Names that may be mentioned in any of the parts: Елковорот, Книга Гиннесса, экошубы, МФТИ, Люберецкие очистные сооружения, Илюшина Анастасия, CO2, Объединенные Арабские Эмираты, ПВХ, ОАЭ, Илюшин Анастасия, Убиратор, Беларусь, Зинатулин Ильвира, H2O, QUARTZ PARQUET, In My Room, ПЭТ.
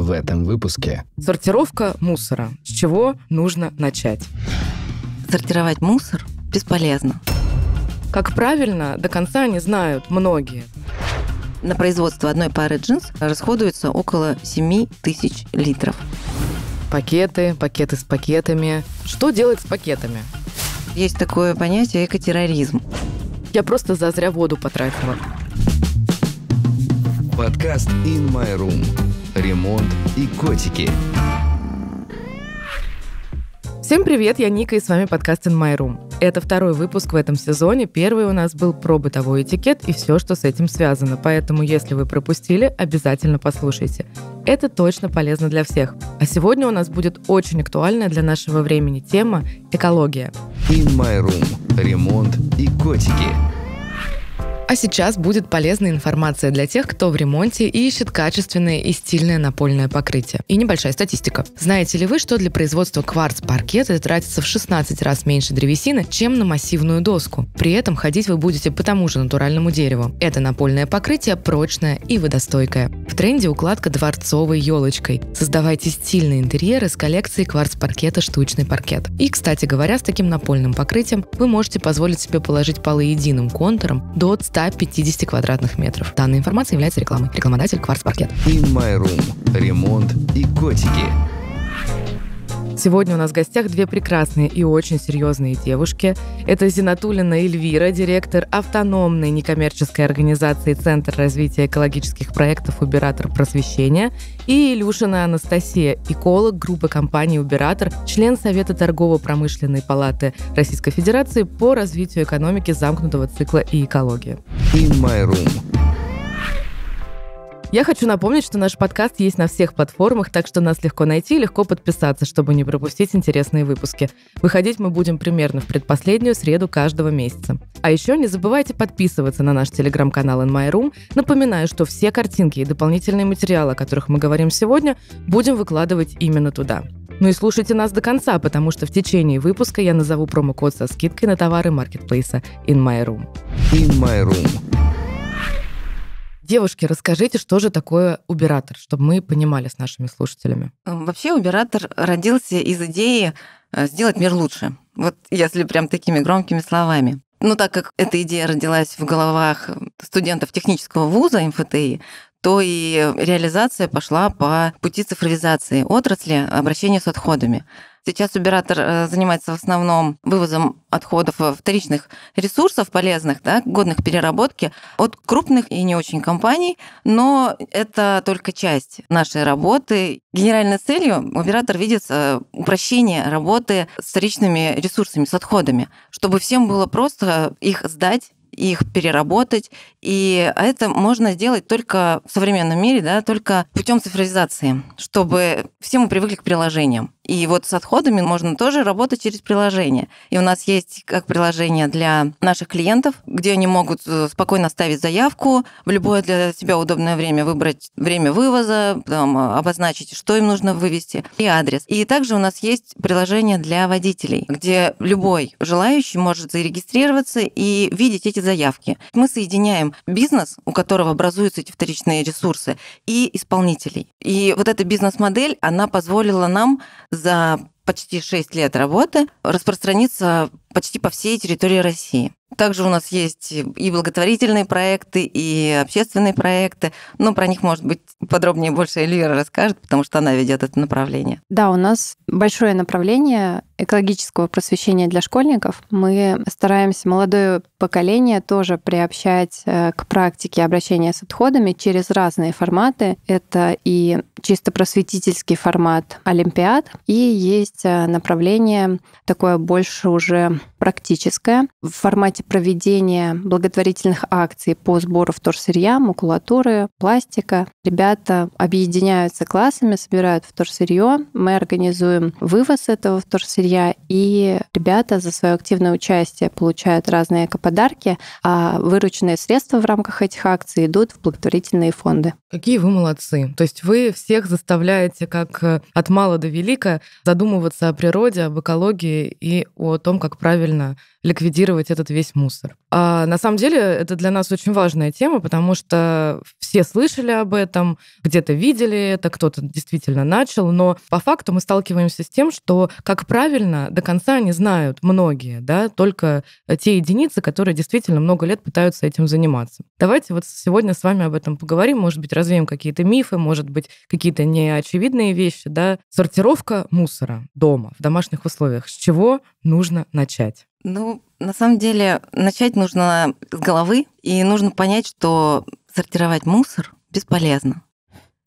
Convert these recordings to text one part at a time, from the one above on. в этом выпуске. Сортировка мусора. С чего нужно начать? Сортировать мусор бесполезно. Как правильно, до конца не знают многие. На производство одной пары джинс расходуется около 7000 литров. Пакеты, пакеты с пакетами. Что делать с пакетами? Есть такое понятие экотерроризм. Я просто зазря воду потратила. Подкаст In My Room. Ремонт и котики. Всем привет, я Ника, и с вами подкаст In My Room. Это второй выпуск в этом сезоне. Первый у нас был про бытовой этикет и все, что с этим связано. Поэтому, если вы пропустили, обязательно послушайте. Это точно полезно для всех. А сегодня у нас будет очень актуальная для нашего времени тема – экология. In My Room. Ремонт и котики. А сейчас будет полезная информация для тех, кто в ремонте и ищет качественное и стильное напольное покрытие. И небольшая статистика. Знаете ли вы, что для производства QUARTZ PARQUET тратится в 16 раз меньше древесины, чем на массивную доску? При этом ходить вы будете по тому же натуральному дереву. Это напольное покрытие прочное и водостойкое. В тренде укладка дворцовой елочкой. Создавайте стильные интерьеры с коллекции QUARTZ PARQUET штучный паркет. И, кстати говоря, с таким напольным покрытием вы можете позволить себе положить полы единым контуром до 150 квадратных метров. Данная информация является рекламой. Рекламодатель QUARTZ PARQUET. In My Room. Ремонт и котики. Сегодня у нас в гостях две прекрасные и очень серьезные девушки. Это Зинатулин Ильвира, директор автономной некоммерческой организации «Центр развития экологических проектов Убиратор просвещения», и Илюшина Анастасия, эколог группы компании «Убиратор», член Совета торгово-промышленной палаты Российской Федерации по развитию экономики замкнутого цикла и экологии. In My Room. Я хочу напомнить, что наш подкаст есть на всех платформах, так что нас легко найти и легко подписаться, чтобы не пропустить интересные выпуски. Выходить мы будем примерно в предпоследнюю среду каждого месяца. А еще не забывайте подписываться на наш телеграм-канал In My Room. Напоминаю, что все картинки и дополнительные материалы, о которых мы говорим сегодня, будем выкладывать именно туда. Ну и слушайте нас до конца, потому что в течение выпуска я назову промокод со скидкой на товары маркетплейса In My Room. In My Room. Девушки, расскажите, что же такое Убиратор, чтобы мы понимали с нашими слушателями. Вообще Убиратор родился из идеи сделать мир лучше. Вот если прям такими громкими словами. Но так как эта идея родилась в головах студентов технического вуза МФТИ, то и реализация пошла по пути цифровизации отрасли обращения с отходами. Сейчас Убиратор занимается в основном вывозом отходов вторичных ресурсов полезных, да, годных переработки от крупных и не очень компаний, но это только часть нашей работы. Генеральной целью Убиратор видит упрощение работы с вторичными ресурсами, с отходами, чтобы всем было просто их сдать, их переработать. И это можно сделать только в современном мире, да, только путем цифровизации, чтобы все мы привыкли к приложениям. И вот с отходами можно тоже работать через приложение. И у нас есть как приложение для наших клиентов, где они могут спокойно ставить заявку, в любое для себя удобное время выбрать время вывоза, потом обозначить, что им нужно вывести, и адрес. И также у нас есть приложение для водителей, где любой желающий может зарегистрироваться и видеть эти заявки. Мы соединяем бизнес, у которого образуются эти вторичные ресурсы, и исполнителей. И вот эта бизнес-модель, она позволила нам за почти 6 лет работы распространиться почти по всей территории России. Также у нас есть и благотворительные проекты, и общественные проекты. Но про них, может быть, подробнее больше Эльвира расскажет, потому что она ведет это направление. Да, у нас большое направление экологического просвещения для школьников. Мы стараемся молодое поколение тоже приобщать к практике обращения с отходами через разные форматы. Это и чисто просветительский формат олимпиад, и есть направление такое больше уже практическое в формате проведения благотворительных акций по сбору вторсырья, макулатуры, пластика. Ребята объединяются классами, собирают вторсырье, мы организуем вывоз этого вторсырья, и ребята за свое активное участие получают разные экоподарки, а вырученные средства в рамках этих акций идут в благотворительные фонды. Какие вы молодцы! То есть вы всех заставляете как от мала до велика задумываться о природе, об экологии и о том, как правильно ликвидировать этот весь мусор. А на самом деле это для нас очень важная тема, потому что все слышали об этом, где-то видели это, кто-то действительно начал, но по факту мы сталкиваемся с тем, что как правильно до конца не знают многие, да, только те единицы, которые действительно много лет пытаются этим заниматься. Давайте вот сегодня с вами об этом поговорим, может быть, развеем какие-то мифы, может быть, какие-то неочевидные вещи, да. Сортировка мусора дома, в домашних условиях. С чего нужно начать? Ну, на самом деле, начать нужно с головы, и нужно понять, что сортировать мусор бесполезно.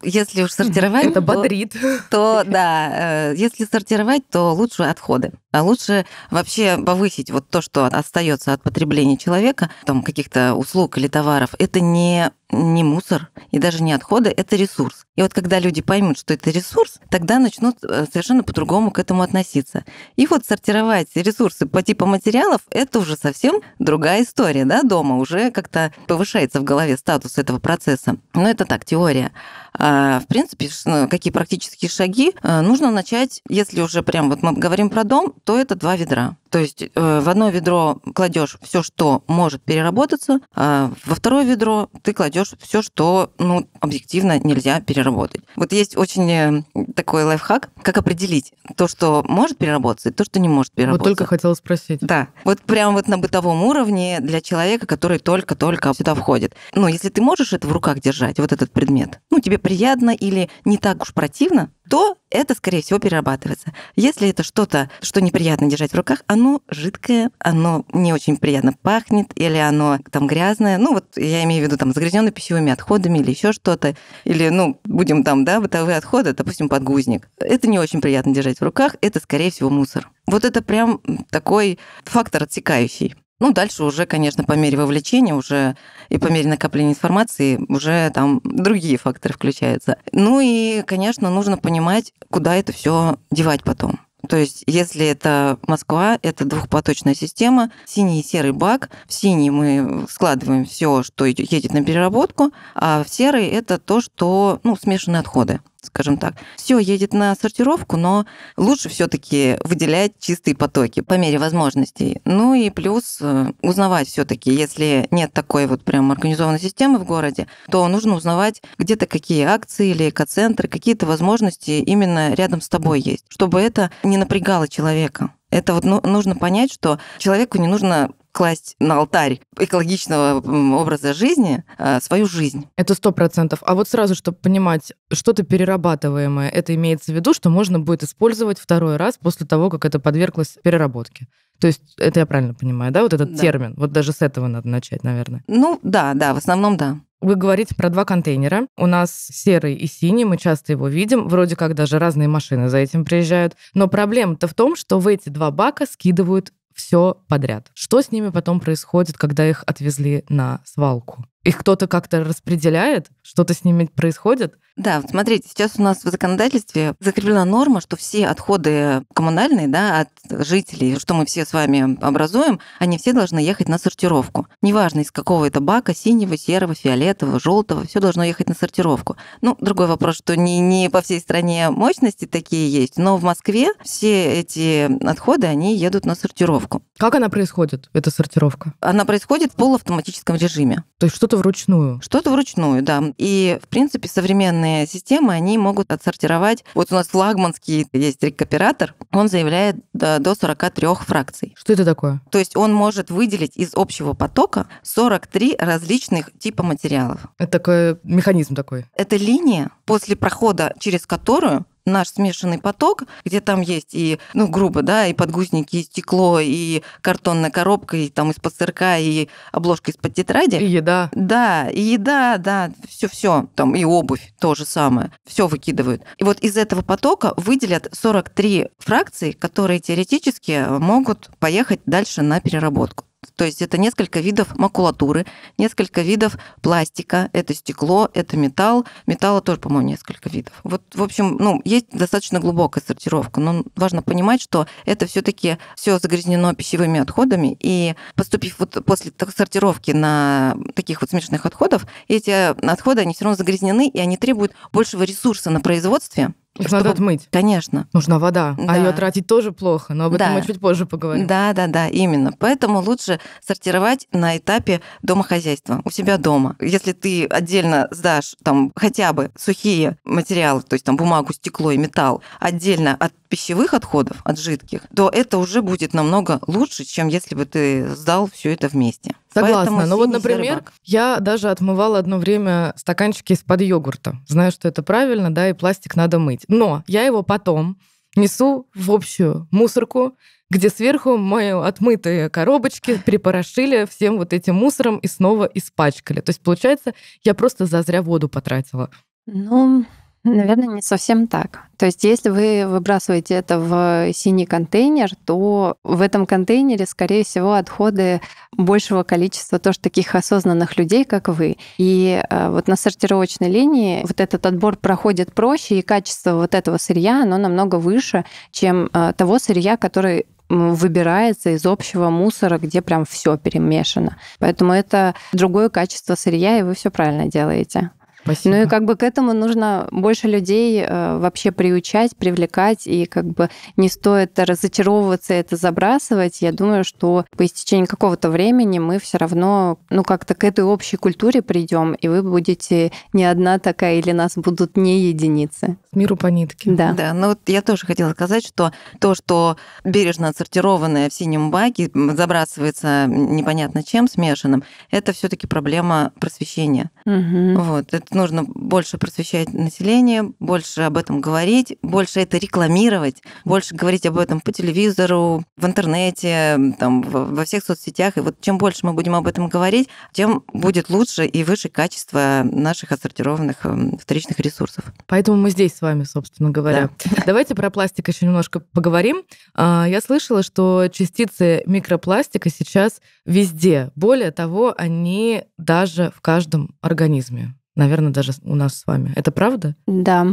Если уж сортировать... Это бодрит. То, да, если сортировать, то лучше отходы. А лучше вообще повысить вот то, что остается от потребления человека, там каких-то услуг или товаров. Это не мусор и даже не отходы, это ресурс. И вот когда люди поймут, что это ресурс, тогда начнут совершенно по-другому к этому относиться. И вот сортировать ресурсы по типу материалов — это уже совсем другая история, да, дома уже как-то повышается в голове статус этого процесса. Но это так, теория. А в принципе, какие практические шаги? Нужно начать, если уже прям вот мы говорим про дом, то это 2 ведра. То есть в одно ведро кладешь все, что может переработаться, а во второе ведро ты кладешь все, что, ну, объективно нельзя переработать. Вот есть очень такой лайфхак, как определить то, что может переработаться, и то, что не может переработаться. Вот только хотела спросить. Да. Вот прям вот на бытовом уровне для человека, который только-только сюда входит. Ну, если ты можешь это в руках держать, вот этот предмет, ну, тебе приятно или не так уж противно, то это, скорее всего, перерабатывается. Если это что-то, что неприятно держать в руках, оно жидкое, оно не очень приятно пахнет, или оно там грязное, ну вот я имею в виду там загрязнённое пищевыми отходами или еще что-то, или, ну, будем там, да, бытовые отходы, допустим, подгузник. Это не очень приятно держать в руках, это, скорее всего, мусор. Вот это прям такой фактор отсекающий. Ну, дальше уже, конечно, по мере вовлечения уже и по мере накопления информации уже там другие факторы включаются. Ну и, конечно, нужно понимать, куда это все девать потом. То есть, если это Москва, это двухпоточная система, синий и серый бак. В синий мы складываем все, что едет на переработку, а в серый это то, что, ну, смешанные отходы, скажем так. Все едет на сортировку, но лучше все-таки выделять чистые потоки по мере возможностей. Ну и плюс узнавать все-таки, если нет такой вот прям организованной системы в городе, то нужно узнавать где-то какие акции или экоцентры, какие-то возможности именно рядом с тобой есть, чтобы это не напрягало человека. Это вот нужно понять, что человеку не нужно класть на алтарь экологичного образа жизни свою жизнь. Это 100%. А вот сразу, чтобы понимать, что-то перерабатываемое, это имеется в виду, что можно будет использовать второй раз после того, как это подверглось переработке. То есть это я правильно понимаю, да, вот этот термин? Вот даже с этого надо начать, наверное. Ну да, в основном да. Вы говорите про 2 контейнера. У нас серый и синий, мы часто его видим. Вроде как даже разные машины за этим приезжают. Но проблема-то в том, что в эти 2 бака скидывают все подряд. Что с ними потом происходит, когда их отвезли на свалку? Их кто-то как-то распределяет? Что-то с ними происходит? Да, вот смотрите, сейчас у нас в законодательстве закреплена норма, что все отходы коммунальные, да, от жителей, что мы все с вами образуем, они все должны ехать на сортировку. Неважно, из какого это бака, синего, серого, фиолетового, желтого, все должно ехать на сортировку. Ну, другой вопрос, что не по всей стране мощности такие есть, но в Москве все эти отходы, они едут на сортировку. Как она происходит, эта сортировка? Она происходит в полуавтоматическом режиме. То есть что-то вручную? Что-то вручную, да. И, в принципе, современные системы, они могут отсортировать. Вот у нас флагманский есть рекоператор, он заявляет до 43 фракций. Что это такое? То есть он может выделить из общего потока 43 различных типа материалов. Это такой механизм такой? Это линия, после прохода через которую наш смешанный поток, где там есть и, ну, грубо, да, и подгузники, и стекло, и картонная коробка, и там из-под сырка, и обложка из-под тетради. И еда. Да, и еда, да, все, там и обувь, то же самое, все выкидывают. И вот из этого потока выделят 43 фракции, которые теоретически могут поехать дальше на переработку. То есть это несколько видов макулатуры, несколько видов пластика, это стекло, это металл. Металла тоже, по-моему, несколько видов. Вот, в общем, ну, есть достаточно глубокая сортировка, но важно понимать, что это все-таки все загрязнено пищевыми отходами, и поступив вот после сортировки на таких вот смешанных отходов, эти отходы, они все равно загрязнены, и они требуют большего ресурса на производстве, Их надо отмыть. Конечно. Нужна вода. Да. А ее тратить тоже плохо, но об этом мы чуть позже поговорим. Да, именно. Поэтому лучше сортировать на этапе домохозяйства, у себя дома. Если ты отдельно сдашь там хотя бы сухие материалы, то есть там бумагу, стекло и металл, отдельно от пищевых отходов, от жидких, то это уже будет намного лучше, чем если бы ты сдал все это вместе. Согласна. Ну вот, например, я даже отмывала одно время стаканчики из-под йогурта. Знаю, что это правильно, да, и пластик надо мыть. Но я его потом несу в общую мусорку, где сверху мои отмытые коробочки припорошили всем вот этим мусором и снова испачкали. То есть, получается, я просто зазря воду потратила. Ну... Наверное, не совсем так. То есть если вы выбрасываете это в синий контейнер, то в этом контейнере, скорее всего, отходы большего количества тоже таких осознанных людей, как вы. И вот на сортировочной линии вот этот отбор проходит проще, и качество вот этого сырья, оно намного выше, чем того сырья, который выбирается из общего мусора, где прям все перемешано. Поэтому это другое качество сырья, и вы все правильно делаете. Спасибо. Ну и как бы к этому нужно больше людей вообще приучать, привлекать, и как бы не стоит разочаровываться и это забрасывать. Я думаю, что по истечении какого-то времени мы все равно, ну, как-то к этой общей культуре придем, и вы будете не одна такая, или нас будут не единицы. Миру по нитке. Да, ну вот я тоже хотела сказать, что то, что бережно отсортированное в синем баке забрасывается непонятно чем, смешанным, это все-таки проблема просвещения. Угу. Вот. Это нужно больше просвещать население, больше об этом говорить, больше это рекламировать, больше говорить об этом по телевизору, в интернете, там, во всех соцсетях. И вот чем больше мы будем об этом говорить, тем будет лучше и выше качество наших отсортированных вторичных ресурсов. Поэтому мы здесь с вами, собственно говоря. Да. Давайте про пластик еще немножко поговорим. Я слышала, что частицы микропластика сейчас везде. Более того, они даже в каждом организме. Наверное, даже у нас с вами. Это правда? Да.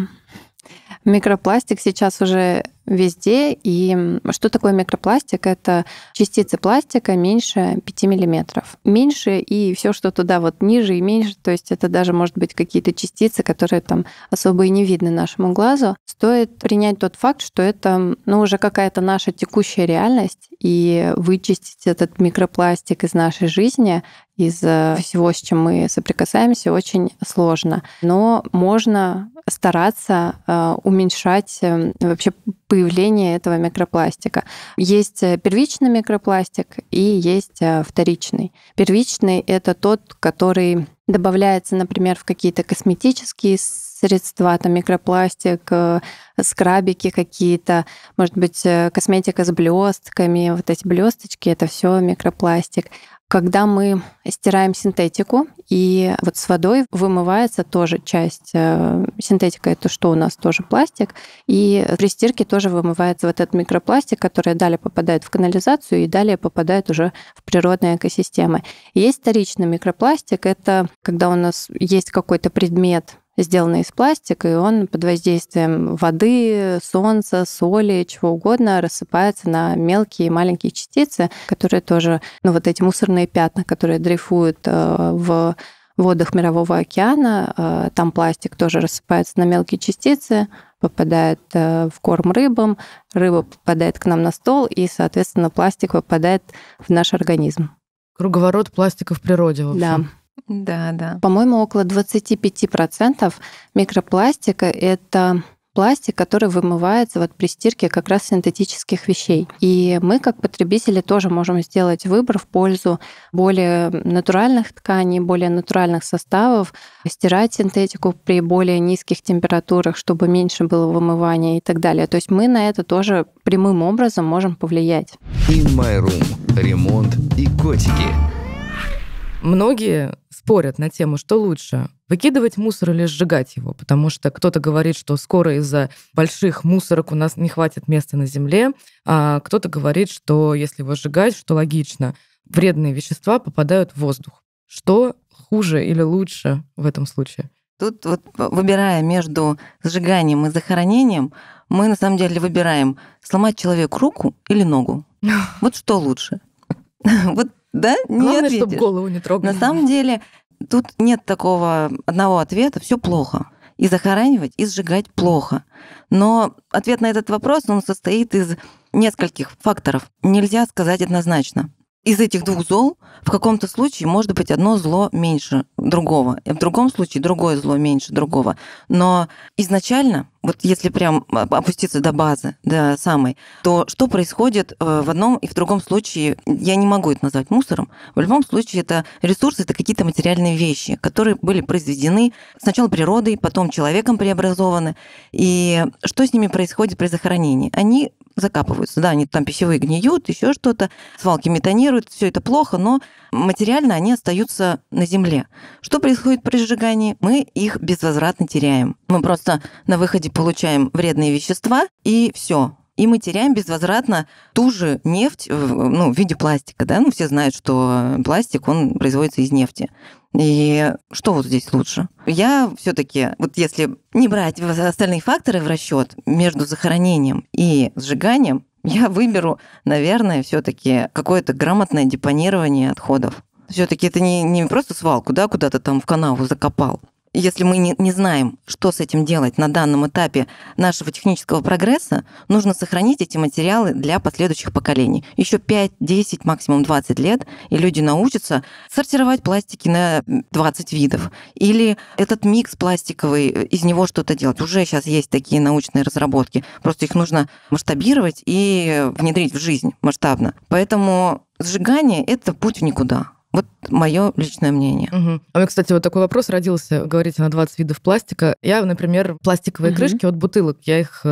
Микропластик сейчас уже везде. И что такое микропластик? Это частицы пластика меньше 5 миллиметров. Меньше и все, что туда вот ниже и меньше. То есть это даже, может быть, какие-то частицы, которые там особо и не видны нашему глазу. Стоит принять тот факт, что это, ну, уже какая-то наша текущая реальность. И вычистить этот микропластик из нашей жизни, из всего, с чем мы соприкасаемся, очень сложно. Но можно стараться уменьшать вообще появление этого микропластика. Есть первичный микропластик и есть вторичный. Первичный — это тот, который добавляется, например, в какие-то косметические средства, там микропластик, скрабики какие-то, может быть, косметика с блестками, вот эти блесточки — это все микропластик. Когда мы стираем синтетику, и вот с водой вымывается тоже часть синтетика, это что у нас тоже пластик, и при стирке тоже вымывается вот этот микропластик, который далее попадает в канализацию и далее попадает уже в природные экосистемы. И есть вторичный микропластик, это когда у нас есть какой-то предмет, сделанный из пластика, и он под воздействием воды, солнца, соли, чего угодно рассыпается на мелкие и маленькие частицы, которые тоже, ну, вот эти мусорные пятна, которые дрейфуют в водах Мирового океана, там пластик тоже рассыпается на мелкие частицы, попадает в корм рыбам, рыба попадает к нам на стол, и, соответственно, пластик попадает в наш организм. Круговорот пластика в природе, в общем. Да. По-моему, около 25% микропластика — это пластик, который вымывается вот при стирке как раз синтетических вещей. И мы, как потребители, тоже можем сделать выбор в пользу более натуральных тканей, более натуральных составов, стирать синтетику при более низких температурах, чтобы меньше было вымывания и так далее. То есть мы на это тоже прямым образом можем повлиять. In My Room. Ремонт и котики. Многие спорят на тему, что лучше, выкидывать мусор или сжигать его, потому что кто-то говорит, что скоро из-за больших мусорок у нас не хватит места на земле, а кто-то говорит, что если его сжигать, что логично, вредные вещества попадают в воздух. Что хуже или лучше в этом случае? Тут вот, выбирая между сжиганием и захоронением, мы на самом деле выбираем, сломать человеку руку или ногу. Вот что лучше? Вот. Да? Главное, чтобы голову не трогали. На самом деле, тут нет такого одного ответа, все плохо. и захоранивать, и сжигать плохо. Но ответ на этот вопрос, он состоит из нескольких факторов. Нельзя сказать однозначно. Из этих двух зол в каком-то случае может быть одно зло меньше другого, в другом случае другое зло меньше другого. Но изначально, вот если прям опуститься до базы, до самой, то что происходит в одном и в другом случае, я не могу это назвать мусором, в любом случае это ресурсы, это какие-то материальные вещи, которые были произведены сначала природой, потом человеком преобразованы. И что с ними происходит при захоронении? Они закапываются, да, они там пищевые гниют, еще что-то, свалки метанируют, все это плохо, но материально они остаются на земле. Что происходит при сжигании? Мы их безвозвратно теряем. Мы просто на выходе получаем вредные вещества, и все. И мы теряем безвозвратно ту же нефть, ну, в виде пластика, да, ну, все знают, что пластик, он производится из нефти. И что вот здесь лучше? Я все-таки, вот если не брать остальные факторы в расчет между захоронением и сжиганием, я выберу, наверное, все-таки какое-то грамотное депонирование отходов. Все-таки это не просто свалку, да, куда-то там в канаву закопал. Если мы не знаем, что с этим делать на данном этапе нашего технического прогресса, нужно сохранить эти материалы для последующих поколений. Еще 5, 10, максимум 20 лет, и люди научатся сортировать пластики на 20 видов. Или этот микс пластиковый, из него что-то делать. Уже сейчас есть такие научные разработки. Просто их нужно масштабировать и внедрить в жизнь масштабно. Поэтому сжигание – это путь в никуда. Вот мое личное мнение. Угу. А у меня, кстати, вот такой вопрос родился. Говорите, на 20 видов пластика. Я, например, пластиковые крышки от бутылок, я их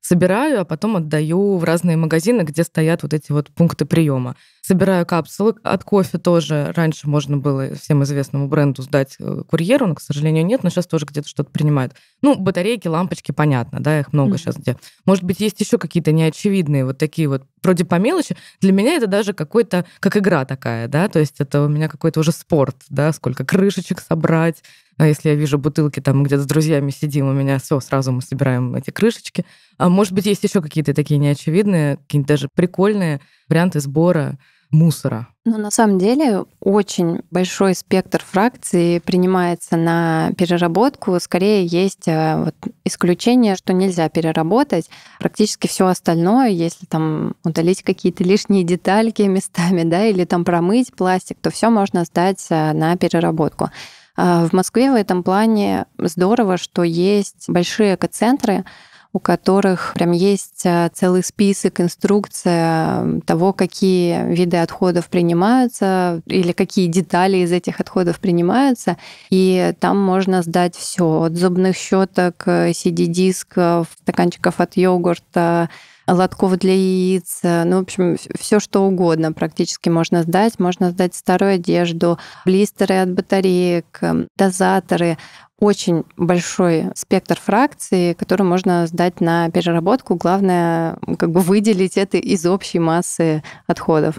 собираю, а потом отдаю в разные магазины, где стоят вот эти вот пункты приема. Собираю капсулы от кофе тоже. Раньше можно было всем известному бренду сдать курьеру, но, к сожалению, нет, но сейчас тоже где-то что-то принимают. Ну, батарейки, лампочки, понятно, да, их много сейчас где. Может быть, есть еще какие-то неочевидные вот такие вот, вроде по мелочи. Для меня это даже какой-то, как игра такая, да, то есть это у меня какой-то уже спорт, да, сколько крышечек собрать. А если я вижу бутылки, там где-то с друзьями сидим, у меня все, сразу мы собираем эти крышечки. А может быть, есть еще какие-то такие неочевидные, какие-то даже прикольные варианты сбора мусора? Ну, на самом деле, очень большой спектр фракций принимается на переработку. Скорее, есть вот исключение, что нельзя переработать. Практически все остальное, если там удалить какие-то лишние детальки местами, да, или там промыть пластик, то все можно сдать на переработку. В Москве в этом плане здорово, что есть большие экоцентры, у которых прям есть целый список, инструкция того, какие виды отходов принимаются или какие детали из этих отходов принимаются. И там можно сдать все: от зубных щеток, CD-дисков, стаканчиков от йогурта, лотков для яиц, ну, в общем, все что угодно практически можно сдать. Можно сдать старую одежду, блистеры от батареек, дозаторы. Очень большой спектр фракций, который можно сдать на переработку. Главное, как бы выделить это из общей массы отходов.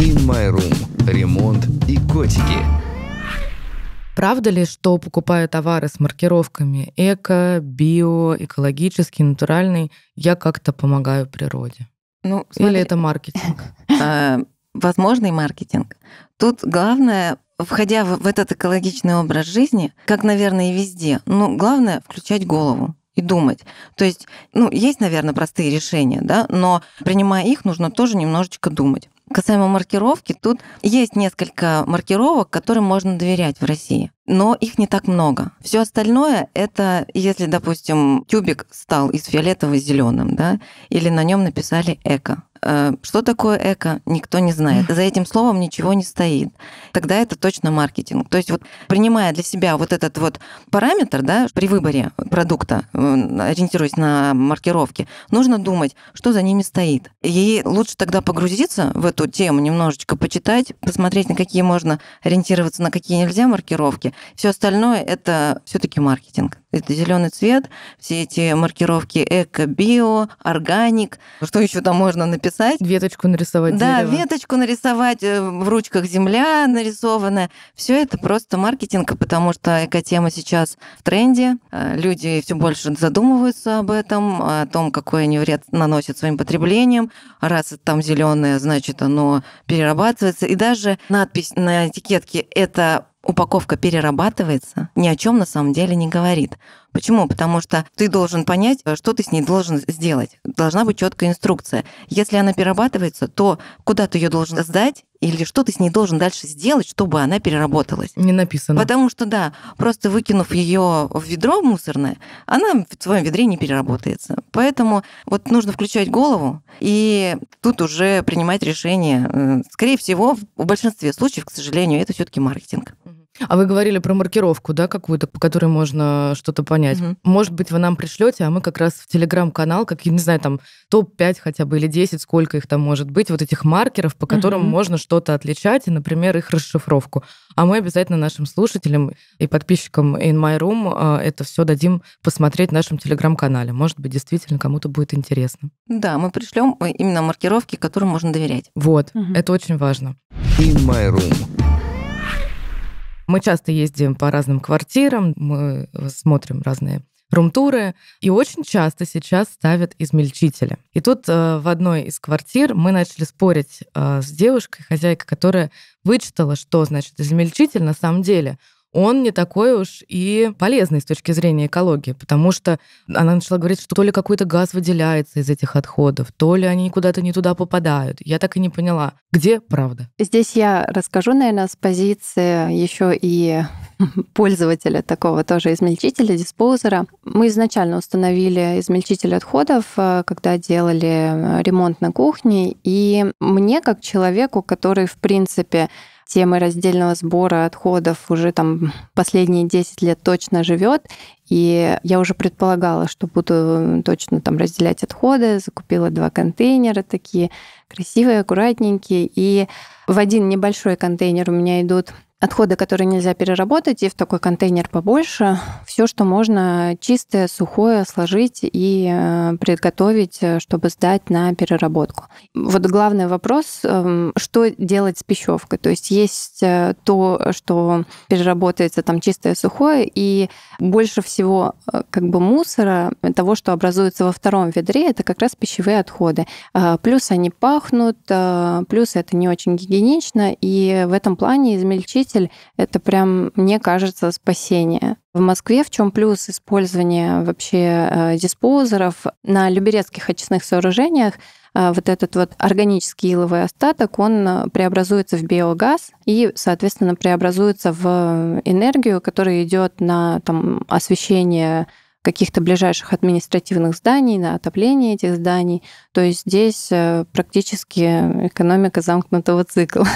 In My Room. Ремонт и котики. Правда ли, что, покупая товары с маркировками эко, био, экологический, натуральный, я как-то помогаю природе? Ну, смотри, или это маркетинг? Возможный маркетинг. Тут главное, входя в этот экологичный образ жизни, как, наверное, и везде, ну, главное включать голову и думать. То есть, ну, есть, наверное, простые решения, да, но принимая их, нужно тоже немножечко думать. Касаемо маркировки, тут есть несколько маркировок, которым можно доверять в России, но их не так много. Все остальное — это, если, допустим, тюбик стал из фиолетового зеленым, да, или на нем написали «эко». Что такое эко, никто не знает. За этим словом ничего не стоит. Тогда это точно маркетинг. То есть вот принимая для себя вот этот вот параметр, да, при выборе продукта, ориентируясь на маркировки, нужно думать, что за ними стоит. И лучше тогда погрузиться в эту тему, немножечко почитать, посмотреть, на какие можно ориентироваться, на какие нельзя маркировки. Все остальное — это все-таки маркетинг. Это зеленый цвет, все эти маркировки эко, био, органик. Что еще там можно написать? Веточку нарисовать. Да, дерево. Веточку нарисовать, в ручках земля нарисованная. Все это просто маркетинг, потому что эко-тема сейчас в тренде. Люди все больше задумываются об этом, о том, какой они вред наносят своим потреблением. Раз там зеленое, значит, оно перерабатывается. И даже надпись на этикетке «это упаковка перерабатывается, ни о чем на самом деле не говорит. Почему? Потому что ты должен понять, что ты с ней должен сделать. Должна быть четкая инструкция. Если она перерабатывается, то куда ты ее должен сдать или что ты с ней должен дальше сделать, чтобы она переработалась. Не написано. Потому что, да, просто выкинув ее в ведро мусорное, она в своем ведре не переработается. Поэтому вот нужно включать голову и тут уже принимать решение. Скорее всего, в большинстве случаев, к сожалению, это все-таки маркетинг. А вы говорили про маркировку, да, какую-то, по которой можно что-то понять. Угу. Может быть, вы нам пришлете, а мы как раз в телеграм-канал, как, я не знаю, там топ-5 хотя бы или 10, сколько их там может быть, вот этих маркеров, по которым можно что-то отличать, и, например, их расшифровку. А мы обязательно нашим слушателям и подписчикам In My Room это все дадим посмотреть в нашем телеграм-канале. Может быть, действительно кому-то будет интересно. Да, мы пришлем именно маркировки, которым можно доверять. Вот, это очень важно. In My Room. Мы часто ездим по разным квартирам, мы смотрим разные рум-туры, и очень часто сейчас ставят измельчители. И тут в одной из квартир мы начали спорить с девушкой, хозяйкой, которая вычитала, что значит измельчитель на самом деле. Он не такой уж и полезный с точки зрения экологии, потому что она начала говорить, что то ли какой-то газ выделяется из этих отходов, то ли они куда-то не туда попадают. Я так и не поняла, где правда. Здесь я расскажу, наверное, с позиции еще и пользователя такого тоже измельчителя, диспоузера. Мы изначально установили измельчитель отходов, когда делали ремонт на кухне, и мне, как человеку, который, в принципе, темы раздельного сбора отходов уже там последние 10 лет точно живет. И я уже предполагала, что буду точно там разделять отходы. Закупила 2 контейнера такие красивые, аккуратненькие. И в один небольшой контейнер у меня идут отходы, которые нельзя переработать, и в такой контейнер побольше все, что можно чистое, сухое сложить и приготовить, чтобы сдать на переработку. Вот главный вопрос, что делать с пищевкой? То есть то, что переработается там чистое, сухое, и больше всего как бы мусора, того, что образуется во втором ведре, это как раз пищевые отходы. Плюс они пахнут, плюс это не очень гигиенично, и в этом плане измельчить это прям, мне кажется, спасение. В Москве в чем плюс использования вообще диспоузеров? На Люберецких очистных сооружениях вот этот вот органический иловый остаток, он преобразуется в биогаз и, соответственно, преобразуется в энергию, которая идет на там, освещение каких-то ближайших административных зданий, на отопление этих зданий. То есть здесь практически экономика замкнутого цикла.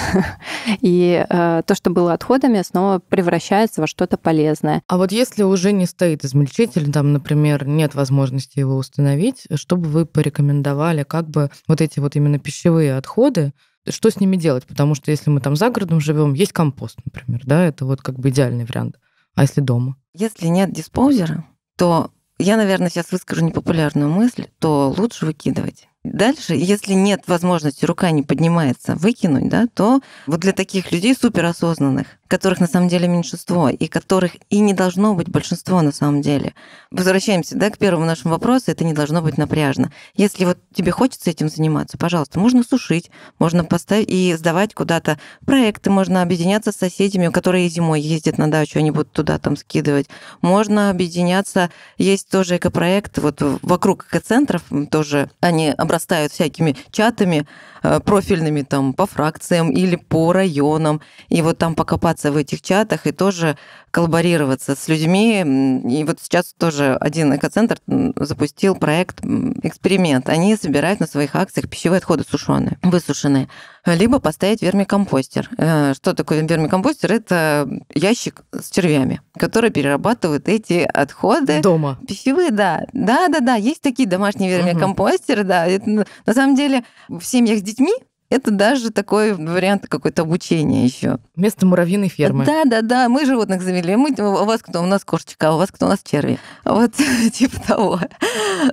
И то, что было отходами, снова превращается во что-то полезное. А вот если уже не стоит измельчитель, там, например, нет возможности его установить, что бы вы порекомендовали, как бы вот эти вот именно пищевые отходы, что с ними делать? Потому что если мы там за городом живем, есть компост, например, да, это вот как бы идеальный вариант. А если дома? Если нет диспоузера, то я, наверное, сейчас выскажу непопулярную мысль, то лучше выкидывать. Дальше, если нет возможности, рука не поднимается выкинуть, да, то вот для таких людей суперосознанных, которых на самом деле меньшинство, и которых и не должно быть большинство на самом деле. Возвращаемся, да, к первому нашему вопросу, это не должно быть напряжно. Если вот тебе хочется этим заниматься, пожалуйста, можно сушить, можно поставить и сдавать куда-то проекты, можно объединяться с соседями, которые зимой ездят на дачу, они будут туда там скидывать. Можно объединяться, есть тоже экопроекты, вот вокруг экоцентров тоже они обрастают всякими чатами профильными там по фракциям или по районам, и вот там покопаться в этих чатах и тоже коллаборироваться с людьми. И вот сейчас тоже один экоцентр запустил проект «Эксперимент». Они собирают на своих акциях пищевые отходы сушеные, высушенные, либо поставить вермикомпостер. Что такое вермикомпостер? Это ящик с червями, которые перерабатывают эти отходы. Дома. Пищевые, да. Да-да-да, есть такие домашние вермикомпостеры, да. Это, на самом деле, в семьях с детьми это даже такой вариант какой-то обучения еще. Вместо муравьиной фермы. Да-да-да, мы животных завели. Мы, у вас кто? У нас кошечка, а у вас кто? У нас черви. Вот типа того.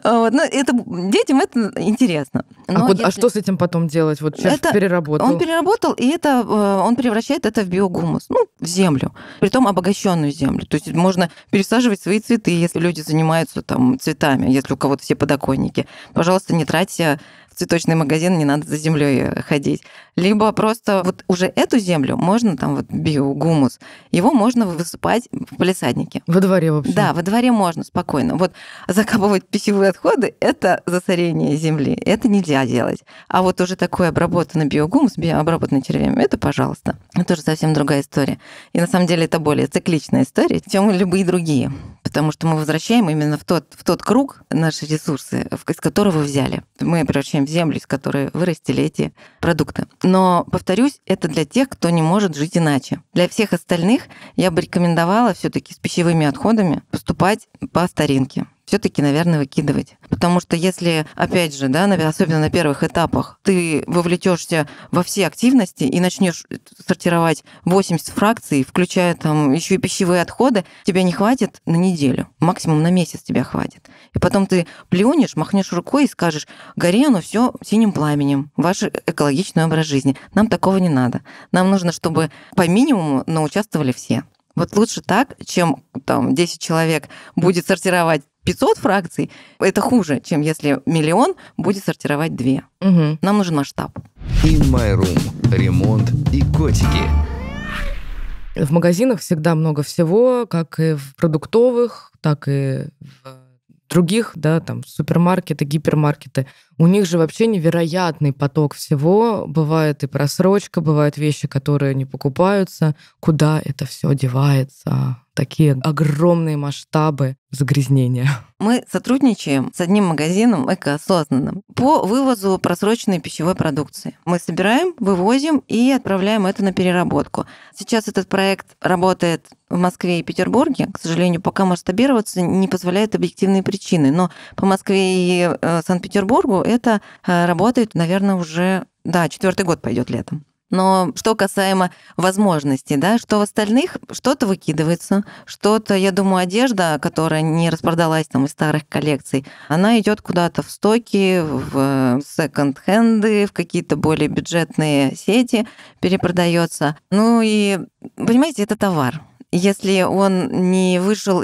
Вот. Но это, детям это интересно. Но а что с этим потом делать? Вот червь это переработал. Он переработал, и это, он превращает это в биогумус, ну, в землю, притом обогащенную землю. То есть можно пересаживать свои цветы, если люди занимаются там цветами, если у кого-то все подоконники. Пожалуйста, не тратьте в цветочный магазин, не надо за землей ходить. Либо просто вот уже эту землю можно, там вот биогумус, его можно высыпать в палисаднике. Во дворе вообще? Да, во дворе можно спокойно. Вот закапывать пищевые отходы – это засорение земли, это нельзя делать. А вот уже такой обработанный биогумус, обработанный червями – это пожалуйста. Это уже совсем другая история. И на самом деле это более цикличная история, чем любые другие. Потому что мы возвращаем именно в тот круг наши ресурсы, из которого взяли. Мы превращаем в землю, из которой вырастили эти продукты. Но, повторюсь, это для тех, кто не может жить иначе. Для всех остальных я бы рекомендовала все-таки с пищевыми отходами поступать по старинке. Все-таки, наверное, выкидывать. Потому что если, опять же, да, особенно на первых этапах, ты вовлечешься во все активности и начнешь сортировать 80 фракций, включая там еще и пищевые отходы, тебе не хватит на неделю, максимум на месяц тебя хватит. И потом ты плюнешь, махнешь рукой и скажешь: «Гори оно все синим пламенем, ваш экологичный образ жизни». Нам такого не надо. Нам нужно, чтобы по минимуму научаствовали все. Вот лучше так, чем там 10 человек будет сортировать 500 фракций, это хуже, чем если миллион будет сортировать 2. Угу. Нам нужен масштаб. In My Room. Ремонт и котики. В магазинах всегда много всего, как и в продуктовых, так и в других, да, там супермаркеты, гипермаркеты. У них же вообще невероятный поток всего. Бывает и просрочка, бывают вещи, которые не покупаются. Куда это все девается? Такие огромные масштабы загрязнения. Мы сотрудничаем с одним магазином экоосознанным по вывозу просроченной пищевой продукции. Мы собираем, вывозим и отправляем это на переработку. Сейчас этот проект работает в Москве и Петербурге. К сожалению, пока масштабироваться не позволяют объективные причины. Но по Москве и Санкт-Петербургу это работает, наверное, уже, да, 4-й год пойдет летом. Но что касаемо возможностей, да, что в остальных что-то выкидывается, что-то, я думаю, одежда, которая не распродалась там из старых коллекций, она идет куда-то в стоки, в секонд-хенды, в какие-то более бюджетные сети перепродается. Ну и, понимаете, это товар. Если он не вышел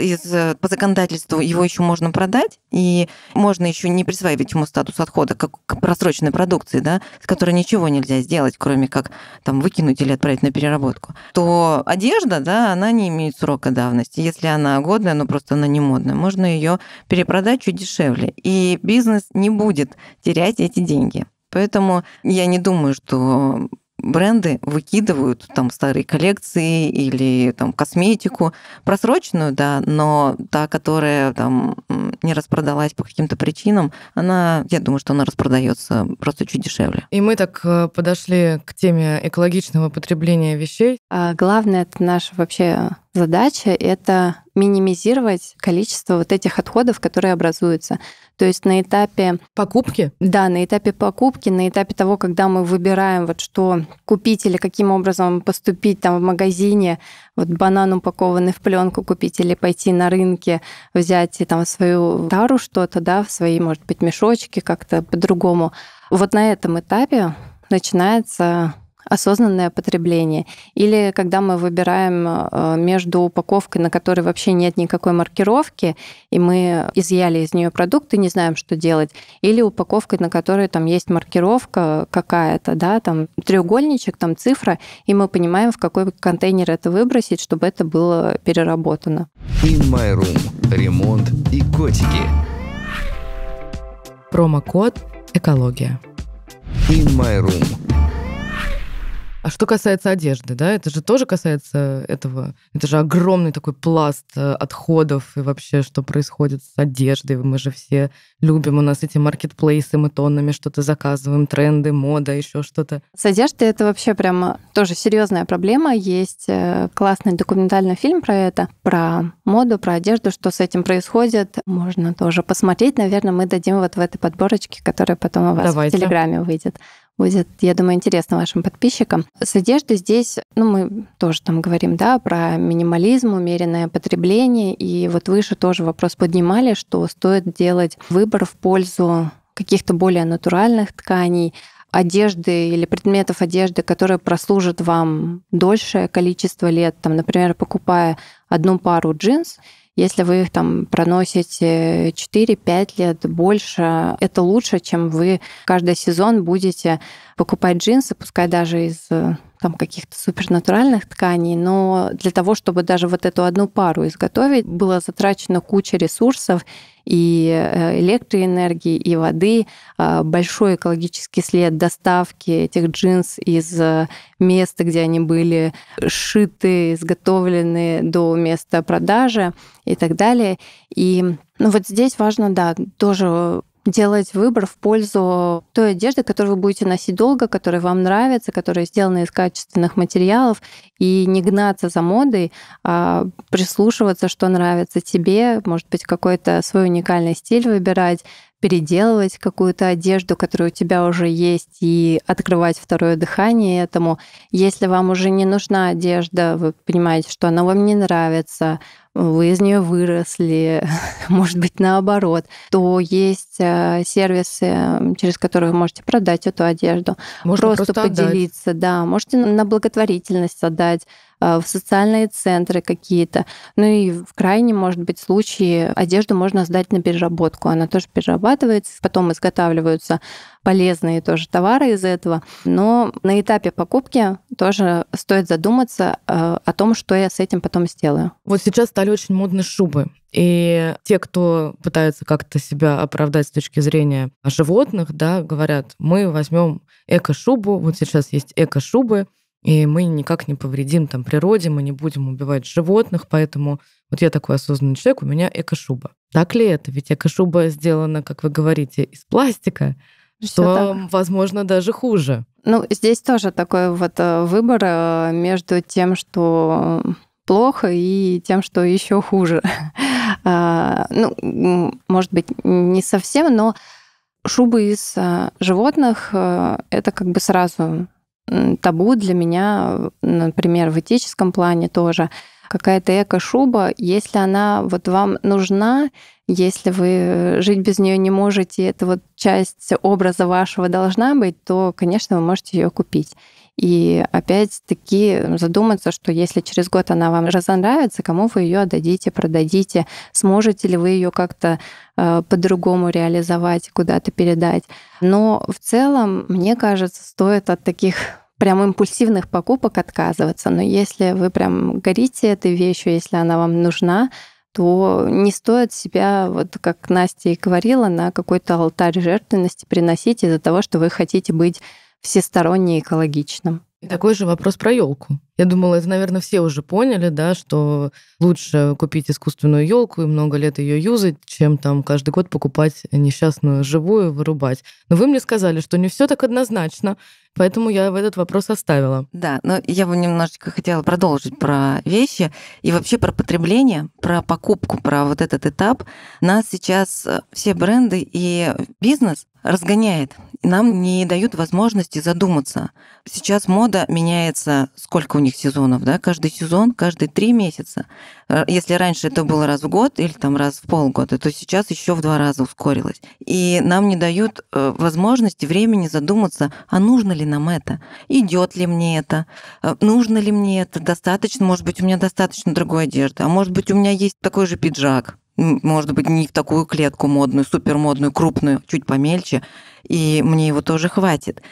по законодательству, его еще можно продать, и можно еще не присваивать ему статус отхода, как к просроченной продукции, да, с которой ничего нельзя сделать, кроме как там выкинуть или отправить на переработку, то одежда, да, она не имеет срока давности. Если она годная, но просто она не модная, можно ее перепродать чуть дешевле. И бизнес не будет терять эти деньги. Поэтому я не думаю, что бренды выкидывают там старые коллекции или там косметику просроченную, да, но та, которая там не распродалась по каким-то причинам, она, я думаю, что она распродается просто чуть дешевле. И мы так подошли к теме экологичного потребления вещей. А главное, это наша вообще задача, это минимизировать количество вот этих отходов, которые образуются. То есть на этапе покупки? Да, на этапе покупки, на этапе того, когда мы выбираем, вот что купить или каким образом поступить там в магазине, вот банан упакованный в пленку купить или пойти на рынке, взять там свою тару что-то, да, в свои, может быть, мешочки как-то по-другому. Вот на этом этапе начинается осознанное потребление. Или когда мы выбираем между упаковкой, на которой вообще нет никакой маркировки, и мы изъяли из нее продукты, не знаем, что делать, или упаковкой, на которой там есть маркировка какая-то, да, там треугольничек, там цифра, и мы понимаем, в какой контейнер это выбросить, чтобы это было переработано. In My Room. Ремонт и котики. Промокод «Экология». In My Room. А что касается одежды, да, это же тоже касается этого, это же огромный такой пласт отходов и вообще, что происходит с одеждой. Мы же все любим, у нас эти маркетплейсы, мы тоннами что-то заказываем, тренды, мода, еще что-то. С одеждой это вообще прямо тоже серьезная проблема. Есть классный документальный фильм про это, про моду, про одежду, что с этим происходит. Можно тоже посмотреть, наверное, мы дадим вот в этой подборочке, которая потом у вас Давайте. В Телеграме выйдет. Будет, я думаю, интересно вашим подписчикам. С одеждой здесь, ну, мы тоже там говорим, да, про минимализм, умеренное потребление, и вот выше тоже вопрос поднимали, что стоит делать выбор в пользу каких-то более натуральных тканей, одежды или предметов одежды, которые прослужат вам дольшее количество лет, там, например, покупая одну пару джинс, Если вы их там проносите 4-5 лет больше, это лучше, чем вы каждый сезон будете покупать джинсы, пускай даже из там каких-то супернатуральных тканей, но для того, чтобы даже вот эту одну пару изготовить, было затрачено куча ресурсов и электроэнергии, и воды, большой экологический след доставки этих джинс из места, где они были сшиты, изготовлены, до места продажи и так далее. И ну, вот здесь важно, да, тоже делать выбор в пользу той одежды, которую вы будете носить долго, которая вам нравится, которая сделана из качественных материалов, и не гнаться за модой, а прислушиваться, что нравится тебе, может быть, какой-то свой уникальный стиль выбирать, переделывать какую-то одежду, которая у тебя уже есть, и открывать второе дыхание этому. Если вам уже не нужна одежда, вы понимаете, что она вам не нравится, вы из нее выросли, может быть, наоборот, то есть сервисы, через которые вы можете продать эту одежду. Можно просто поделиться, отдать. Да, можете на благотворительность отдать, в социальные центры какие-то. Ну и в крайнем, может быть, случае одежду можно сдать на переработку. Она тоже перерабатывается, потом изготавливаются полезные тоже товары из этого. Но на этапе покупки тоже стоит задуматься о том, что я с этим потом сделаю. Вот сейчас стали очень модны шубы. И те, кто пытается как-то себя оправдать с точки зрения животных, да, говорят, мы возьмем эко-шубу, вот сейчас есть эко-шубы, и мы никак не повредим там природе, мы не будем убивать животных, поэтому вот я такой осознанный человек, у меня эко-шуба. Так ли это? Ведь эко-шуба сделана, как вы говорите, из пластика, что, возможно, даже хуже. Ну, здесь тоже такой вот выбор между тем, что плохо, и тем, что еще хуже. Ну, может быть, не совсем, но шубы из животных — это как бы сразу табу для меня, например, в этическом плане тоже. Какая-то эко-шуба, если она вот вам нужна, если вы жить без нее не можете, это вот часть образа вашего должна быть, то, конечно, вы можете ее купить. И опять-таки задуматься, что если через год она вам разонравится, кому вы ее отдадите, продадите, сможете ли вы ее как-то по-другому реализовать, куда-то передать. Но в целом, мне кажется, стоит от таких прям импульсивных покупок отказываться. Но если вы прям горите этой вещью, если она вам нужна, то не стоит себя, вот как Настя и говорила, на какой-то алтарь жертвенности приносить из-за того, что вы хотите быть всесторонне экологичным. И такой же вопрос про елку. Я думала, это, наверное, все уже поняли, да, что лучше купить искусственную елку и много лет ее юзать, чем там каждый год покупать несчастную живую, вырубать. Но вы мне сказали, что не все так однозначно, поэтому я в этот вопрос оставила. Да, но я бы немножечко хотела продолжить про вещи и вообще про потребление, про покупку, про вот этот этап. Нас сейчас все бренды и бизнес разгоняет. Нам не дают возможности задуматься. Сейчас мода меняется, сколько у них сезонов, да? Каждый сезон, каждые 3 месяца. Если раньше это было раз в год или там раз в полгода, то сейчас еще в 2 раза ускорилось. И нам не дают возможности, времени задуматься, а нужно ли нам это? Идет ли мне это? Нужно ли мне это? Достаточно? Может быть, у меня достаточно другой одежды? А может быть, у меня есть такой же пиджак? Может быть, не в такую клетку модную, супермодную, крупную, чуть помельче, и мне его тоже хватит.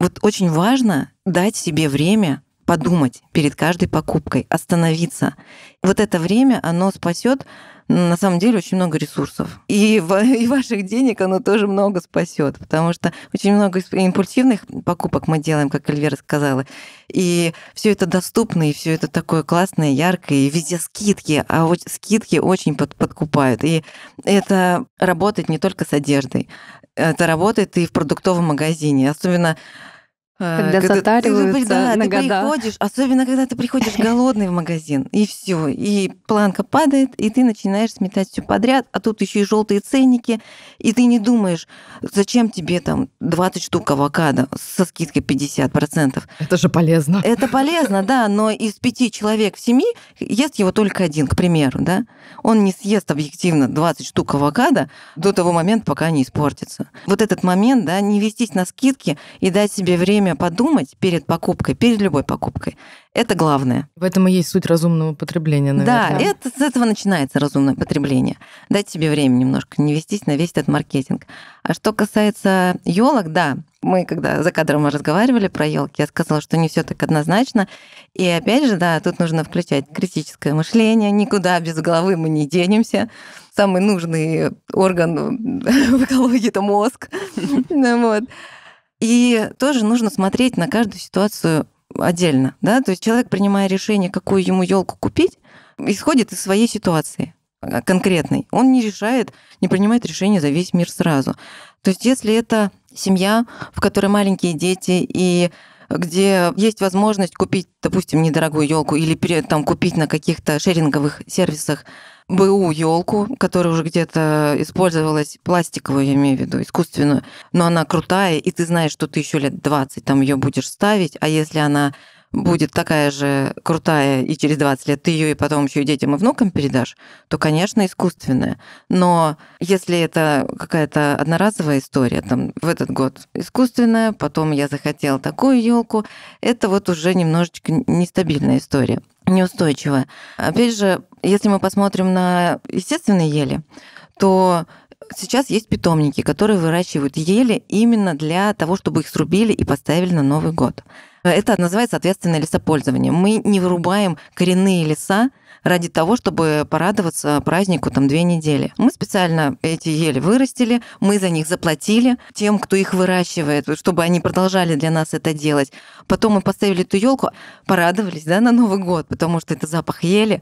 Вот очень важно дать себе время подумать перед каждой покупкой, остановиться. Вот это время, оно спасет на самом деле очень много ресурсов. И ваших денег оно тоже много спасет, потому что очень много импульсивных покупок мы делаем, как Эльвира сказала. И все это доступно, и все это такое классное, яркое, и везде скидки, а вот скидки очень подкупают. И это работает не только с одеждой, это работает и в продуктовом магазине, особенно Когда затариваются на ты года. Приходишь, особенно когда ты приходишь голодный в магазин, и все, и планка падает, и ты начинаешь сметать все подряд, а тут еще и желтые ценники, и ты не думаешь, зачем тебе там 20 штук авокадо со скидкой 50%. Это же полезно. Это полезно, да, но из 5 человек в 7 ест его только один, к примеру, да. Он не съест объективно 20 штук авокадо до того момента, пока не испортится. Вот этот момент, да, не вестись на скидки и дать себе время вовремя подумать перед покупкой, перед любой покупкой. Это главное. В этом и есть суть разумного потребления, наверное. Да, это, с этого начинается разумное потребление. Дайте себе время немножко, не вестись на весь этот маркетинг. А что касается елок, да, мы когда за кадром мы разговаривали про елки, я сказала, что не все так однозначно. И опять же, да, тут нужно включать критическое мышление, никуда без головы мы не денемся. Самый нужный орган в экологии — это мозг. И тоже нужно смотреть на каждую ситуацию отдельно. Да? То есть человек, принимая решение, какую ему елку купить, исходит из своей ситуации конкретной. Он не решает, не принимает решение за весь мир сразу. То есть если это семья, в которой маленькие дети и где есть возможность купить, допустим, недорогую елку или там, купить на каких-то шеринговых сервисах БУ елку, которая уже где-то использовалась, пластиковую, я имею в виду, искусственную, но она крутая, и ты знаешь, что ты еще лет 20 там ее будешь ставить, а если она будет такая же крутая, и через 20 лет ты ее и потом еще и детям и внукам передашь, то, конечно, искусственная. Но если это какая-то одноразовая история, там в этот год искусственная, потом я захотела такую елку, это вот уже немножечко нестабильная история, неустойчивая. Опять же, если мы посмотрим на естественные ели, то сейчас есть питомники, которые выращивают ели именно для того, чтобы их срубили и поставили на Новый год. Это называется ответственное лесопользование. Мы не вырубаем коренные леса ради того, чтобы порадоваться празднику там 2 недели. Мы специально эти ели вырастили, мы за них заплатили тем, кто их выращивает, чтобы они продолжали для нас это делать. Потом мы поставили эту елку, порадовались, да, на Новый год, потому что это запах ели,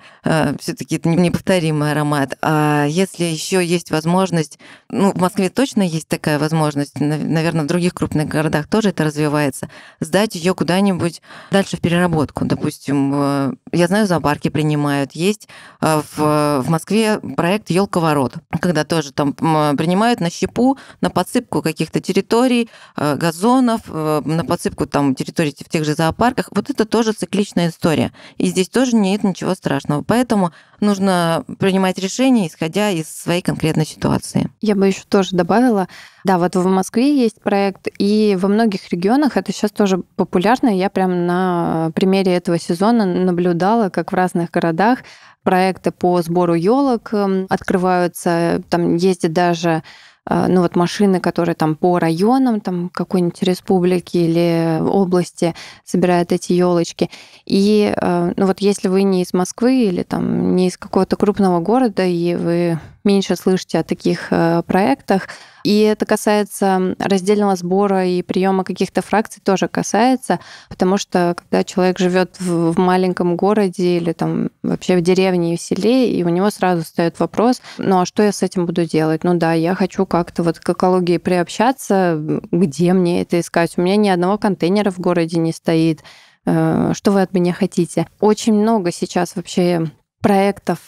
все-таки это неповторимый аромат. А если еще есть возможность, ну, в Москве точно есть такая возможность, наверное, в других крупных городах тоже это развивается, сдать ее куда-нибудь дальше в переработку. Допустим, я знаю, зоопарки принимают. Есть в Москве проект «Елковорот», когда тоже там принимают на щепу, на подсыпку каких-то территорий, газонов, на подсыпку там территорий в тех же зоопарках. Вот это тоже цикличная история. И здесь тоже нет ничего страшного. Поэтому нужно принимать решения, исходя из своей конкретной ситуации. Я бы еще тоже добавила, да, вот в Москве есть проект, и во многих регионах это сейчас тоже популярно. Я прям на примере этого сезона наблюдала, как в разных городах проекты по сбору елок открываются, там ездят даже ну вот машины, которые там по районам там какой-нибудь республики или области собирают эти елочки. И ну вот если вы не из Москвы или там не из какого-то крупного города, и вы меньше слышите о таких проектах, и это касается раздельного сбора и приема каких-то фракций, тоже касается, потому что когда человек живет в маленьком городе или там вообще в деревне и в селе, и у него сразу встает вопрос, ну а что я с этим буду делать? Ну да, я хочу как-то вот к экологии приобщаться, где мне это искать? У меня ни одного контейнера в городе не стоит. Что вы от меня хотите? Очень много сейчас вообще проектов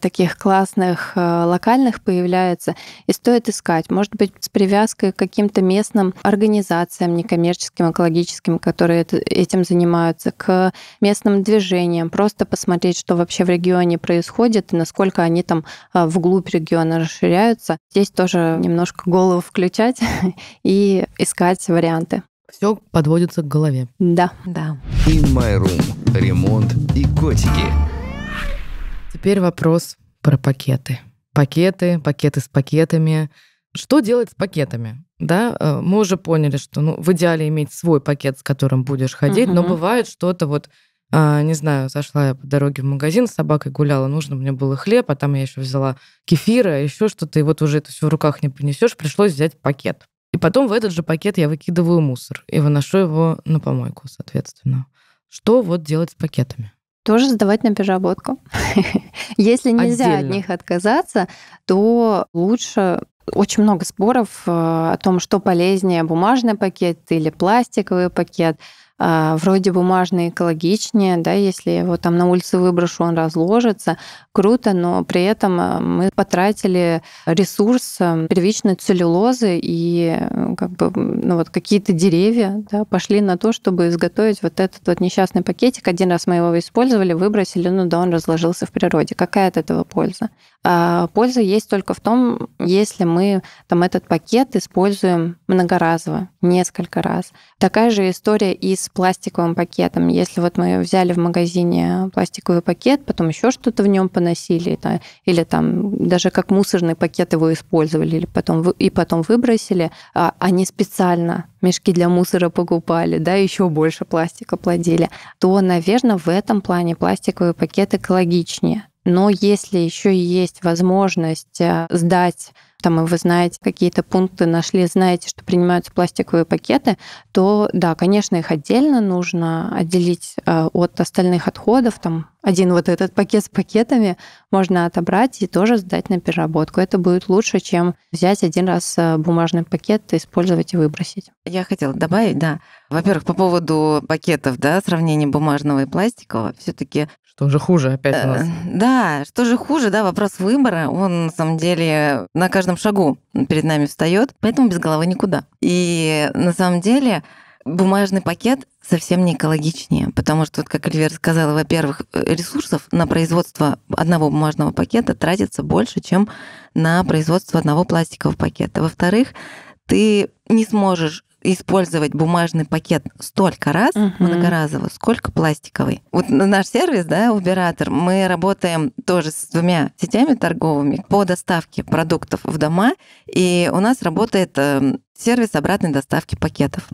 таких классных, локальных появляется, и стоит искать. Может быть, с привязкой к каким-то местным организациям некоммерческим, экологическим, которые этим занимаются, к местным движениям, просто посмотреть, что вообще в регионе происходит, и насколько они там вглубь региона расширяются. Здесь тоже немножко голову включать и искать варианты. Все подводится к голове. Да. Да. In My Room. Ремонт и котики. Теперь вопрос про пакеты. Пакеты с пакетами. Что делать с пакетами? Да, мы уже поняли, что ну, в идеале иметь свой пакет, с которым будешь ходить, но бывает что-то вот, не знаю, зашла я по дороге в магазин, с собакой гуляла, нужно мне было хлеб, а там я еще взяла кефира, еще что-то, и вот уже это все в руках не принесешь, пришлось взять пакет. И потом в этот же пакет я выкидываю мусор и выношу его на помойку, соответственно. Что вот делать с пакетами? Тоже сдавать на переработку. Если нельзя отдельно от них отказаться, то лучше... Очень много споров о том, что полезнее, бумажный пакет или пластиковый пакет. Вроде бумажный экологичнее, да, если я его там на улице выброшу, он разложится. Круто, но при этом мы потратили ресурс первичной целлюлозы, и как бы, ну, вот какие-то деревья, да, пошли на то, чтобы изготовить вот этот вот несчастный пакетик. Один раз мы его использовали, выбросили, ну да, он разложился в природе. Какая от этого польза? Польза есть только в том, если мы там этот пакет используем многоразово, несколько раз. Такая же история и с пластиковым пакетом. Если вот мы взяли в магазине пластиковый пакет, потом еще что-то в нем поносили, да, или там даже как мусорный пакет его использовали, или потом выбросили, они специально мешки для мусора покупали, да, еще больше пластика плодили, то, наверное, в этом плане пластиковый пакет экологичнее. Но если еще и есть возможность сдать, там, и вы знаете, какие-то пункты нашли, знаете, что принимаются пластиковые пакеты, то, да, конечно, их отдельно нужно отделить от остальных отходов. Там один вот этот пакет с пакетами можно отобрать и тоже сдать на переработку. Это будет лучше, чем взять один раз бумажный пакет, использовать и выбросить. Я хотела добавить, да. Во-первых, по поводу пакетов, да, сравнение бумажного и пластикового, все-таки что же хуже опять у нас? Да, что же хуже, да, вопрос выбора, он на самом деле на каждом шагу перед нами встает, поэтому без головы никуда. И на самом деле бумажный пакет совсем не экологичнее, потому что, вот как Эльвира сказала, во-первых, ресурсов на производство одного бумажного пакета тратится больше, чем на производство одного пластикового пакета. Во-вторых, ты не сможешь использовать бумажный пакет столько раз, многоразово, сколько пластиковый. Вот наш сервис, да, Убиратор, мы работаем тоже с двумя сетями торговыми по доставке продуктов в дома, и у нас работает сервис обратной доставки пакетов.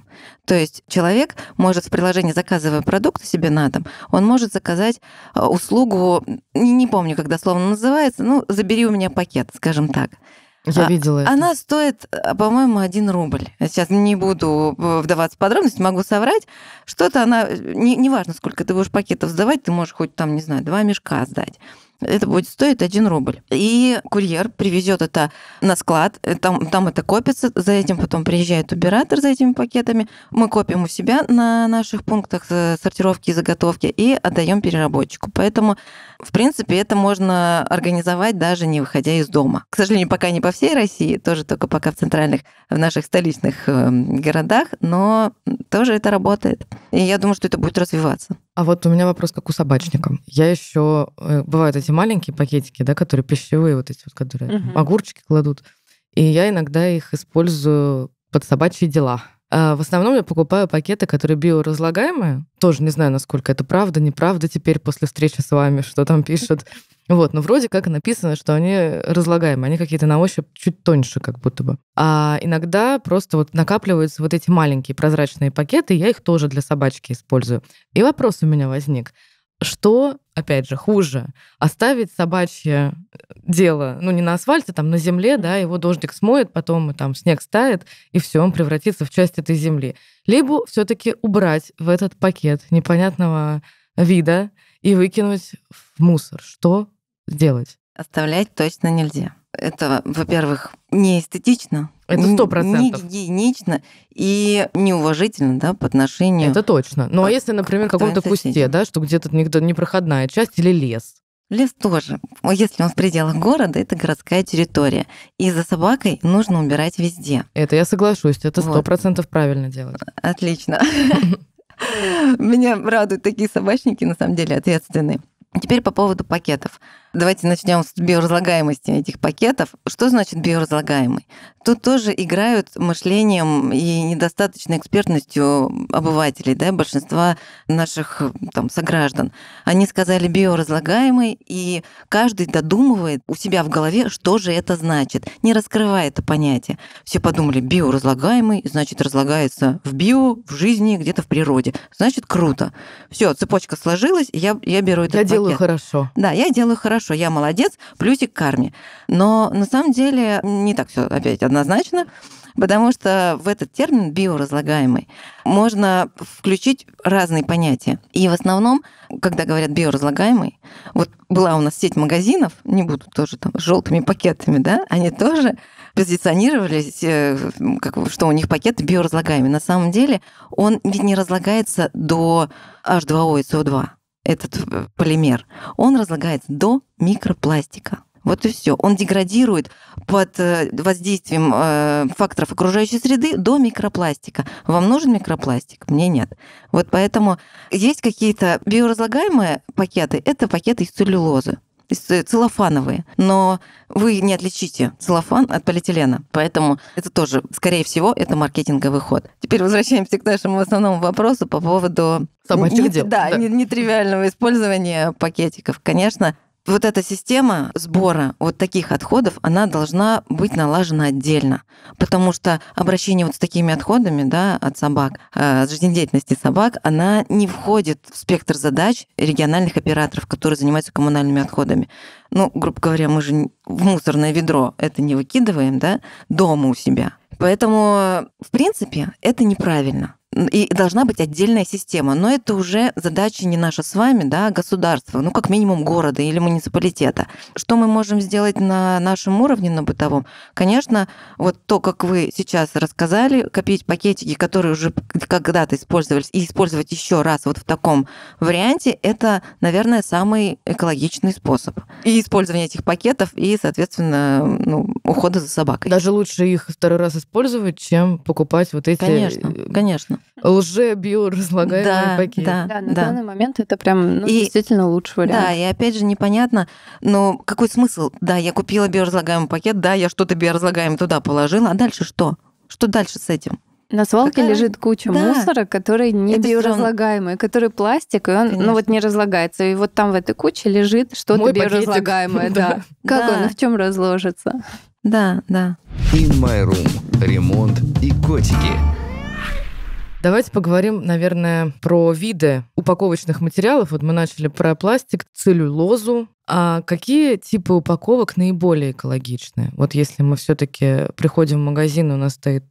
То есть человек может в приложении, заказывая продукты себе на дом, он может заказать услугу, не помню, как дословно называется, ну, «забери у меня пакет», скажем так. Я видела это. Она стоит, по-моему, 1 рубль. Сейчас не буду вдаваться в подробности, могу соврать. Что-то она... Неважно, сколько ты будешь пакетов сдавать, ты можешь хоть там, не знаю, 2 мешка сдать. Это будет стоить 1 рубль. И курьер привезет это на склад, там это копится, за этим потом приезжает убиратор за этими пакетами, мы копим у себя на наших пунктах сортировки и заготовки и отдаем переработчику. Поэтому, в принципе, это можно организовать даже не выходя из дома. К сожалению, пока не по всей России, тоже только пока в центральных, в наших столичных городах, но тоже это работает. И я думаю, что это будет развиваться. А вот у меня вопрос, как у собачника. Я еще бывают эти маленькие пакетики, да, которые пищевые, вот эти вот, которые огурчики кладут. И я иногда их использую под собачьи дела. А в основном я покупаю пакеты, которые биоразлагаемые. Тоже не знаю, насколько это правда, неправда теперь после встречи с вами, что там пишут. Вот, но вроде как написано, что они разлагаемые, они какие-то на ощупь чуть тоньше как будто бы. А иногда просто вот накапливаются вот эти маленькие прозрачные пакеты, и я их тоже для собачки использую. И вопрос у меня возник. Что, опять же, хуже? Оставить собачье дело, ну, не на асфальте, там, на земле, да, его дождик смоет, потом там снег стает, и все, он превратится в часть этой земли. Либо все-таки убрать в этот пакет непонятного вида и выкинуть в мусор. Что делать? Оставлять точно нельзя. Это, во-первых, неэстетично. Это 100%. Не гигиенично и неуважительно, да, по отношению... Это точно. Ну, а если, например, в каком-то кусте, да, что где-то непроходная часть или лес? Лес тоже. Если он в пределах города, это городская территория. И за собакой нужно убирать везде. Это я соглашусь. Это 100% правильно делать. Отлично. Меня радуют такие собачники, на самом деле, ответственные. Теперь по поводу пакетов. Давайте начнем с биоразлагаемости этих пакетов. Что значит биоразлагаемый? Тут тоже играют мышлением и недостаточной экспертностью обывателей, да, большинства наших там сограждан. Они сказали биоразлагаемый, и каждый додумывает у себя в голове, что же это значит, не раскрывая это понятие. Все подумали, биоразлагаемый, значит, разлагается в био, в жизни, где-то в природе. Значит, круто. Все, цепочка сложилась, и я беру этот пакет. Я делаю хорошо. Да, я делаю хорошо, я молодец, плюсик к карме. Но на самом деле не так все опять однозначно, потому что в этот термин биоразлагаемый можно включить разные понятия. И в основном, когда говорят биоразлагаемый, вот была у нас сеть магазинов, не буду тоже там с желтыми пакетами, да, они тоже позиционировались, что у них пакеты биоразлагаемые. На самом деле он ведь не разлагается до H2O и CO2. Этот полимер, он разлагается до микропластика. Вот и все. Он деградирует под воздействием факторов окружающей среды до микропластика. Вам нужен микропластик? Мне нет. Вот поэтому есть какие-то биоразлагаемые пакеты. Это пакеты из целлюлозы. целлофановые, но вы не отличите целлофан от полиэтилена, поэтому это тоже, скорее всего, это маркетинговый ход. Теперь возвращаемся к нашему основному вопросу по поводу нетривиального использования пакетиков. Конечно, вот эта система сбора вот таких отходов, она должна быть налажена отдельно, потому что обращение вот с такими отходами, да, от собак, от жизнедеятельности собак, она не входит в спектр задач региональных операторов, которые занимаются коммунальными отходами. Ну, грубо говоря, мы же в мусорное ведро это не выкидываем, да, дома у себя. Поэтому, в принципе, это неправильно. И должна быть отдельная система. Но это уже задача не наша с вами, да, государства, ну, как минимум города или муниципалитета. Что мы можем сделать на нашем уровне, на бытовом? Конечно, вот то, как вы сейчас рассказали, копить пакетики, которые уже когда-то использовались, и использовать еще раз вот в таком варианте, это, наверное, самый экологичный способ. И использование этих пакетов, и, соответственно, ну, ухода за собакой. Даже лучше их второй раз использовать, чем покупать вот эти... Конечно, конечно. Лже-биоразлагаемые пакеты. Да, на данный момент это прям действительно лучший вариант. Да, и опять же непонятно, но какой смысл? Да, я купила биоразлагаемый пакет, да, я что-то биоразлагаемое туда положила, а дальше что? Что дальше с этим? На свалке лежит куча мусора, который не биоразлагаемый, который пластик, и он не разлагается. И вот там в этой куче лежит что-то биоразлагаемое. Да. Как он, в чем разложится? Да. In My Room. Ремонт и котики. Давайте поговорим, наверное, про виды упаковочных материалов. Вот мы начали про пластик, целлюлозу. А какие типы упаковок наиболее экологичны? Вот если мы все-таки приходим в магазин, у нас стоит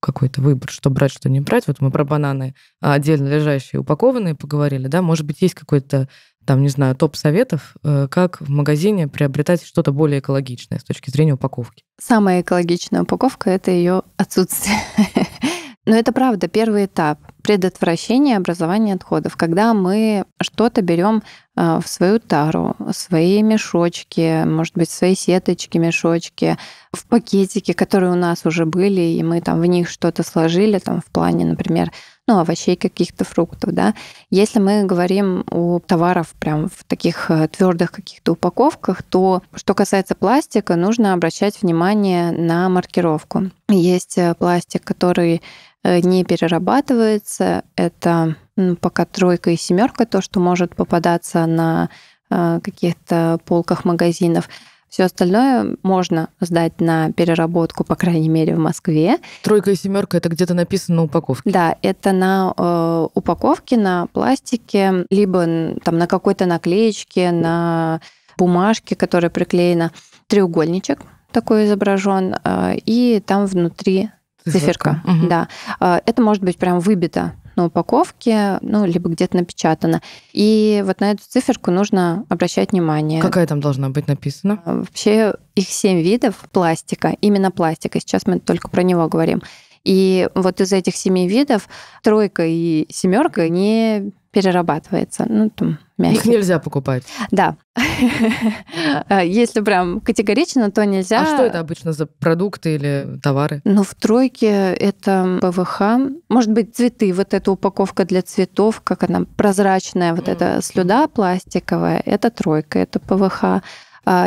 какой-то выбор, что брать, что не брать. Вот мы про бананы отдельно лежащие, упакованные поговорили, да? Может быть, есть какой-то, там, не знаю, топ советов, как в магазине приобретать что-то более экологичное с точки зрения упаковки? Самая экологичная упаковка — это ее отсутствие. Но это правда первый этап предотвращения образования отходов, когда мы что-то берем в свою тару, свои мешочки, может быть, свои сеточки, мешочки, в пакетики, которые у нас уже были, и мы там в них что-то сложили, там в плане, например, ну, овощей каких-то, фруктов, да. Если мы говорим о товарах прям в таких твердых каких-то упаковках, то что касается пластика, нужно обращать внимание на маркировку. Есть пластик, который не перерабатывается. Это пока 3 и 7, то, что может попадаться на каких-то полках магазинов. Все остальное можно сдать на переработку, по крайней мере, в Москве. 3 и 7 это где-то написано на упаковке? Да, это на упаковке, на пластике, либо там на какой-то наклеечке, на бумажке, которая приклеена. Треугольничек такой изображен, и там внутри циферка. Угу. Да. Это может быть прям выбито на упаковке, ну, либо где-то напечатано. И вот на эту циферку нужно обращать внимание. Какая там должна быть написана? Вообще их 7 видов пластика, именно пластика. Сейчас мы только про него говорим. И вот из этих 7 видов 3 и 7 не перерабатывается. Ну, там, мягкий. Их нельзя покупать? Да. Если прям категорично, то нельзя. А что это обычно за продукты или товары? Ну, в 3 это ПВХ. Может быть, цветы. Вот эта упаковка для цветов, как она прозрачная, вот эта слюда пластиковая, это 3, это ПВХ.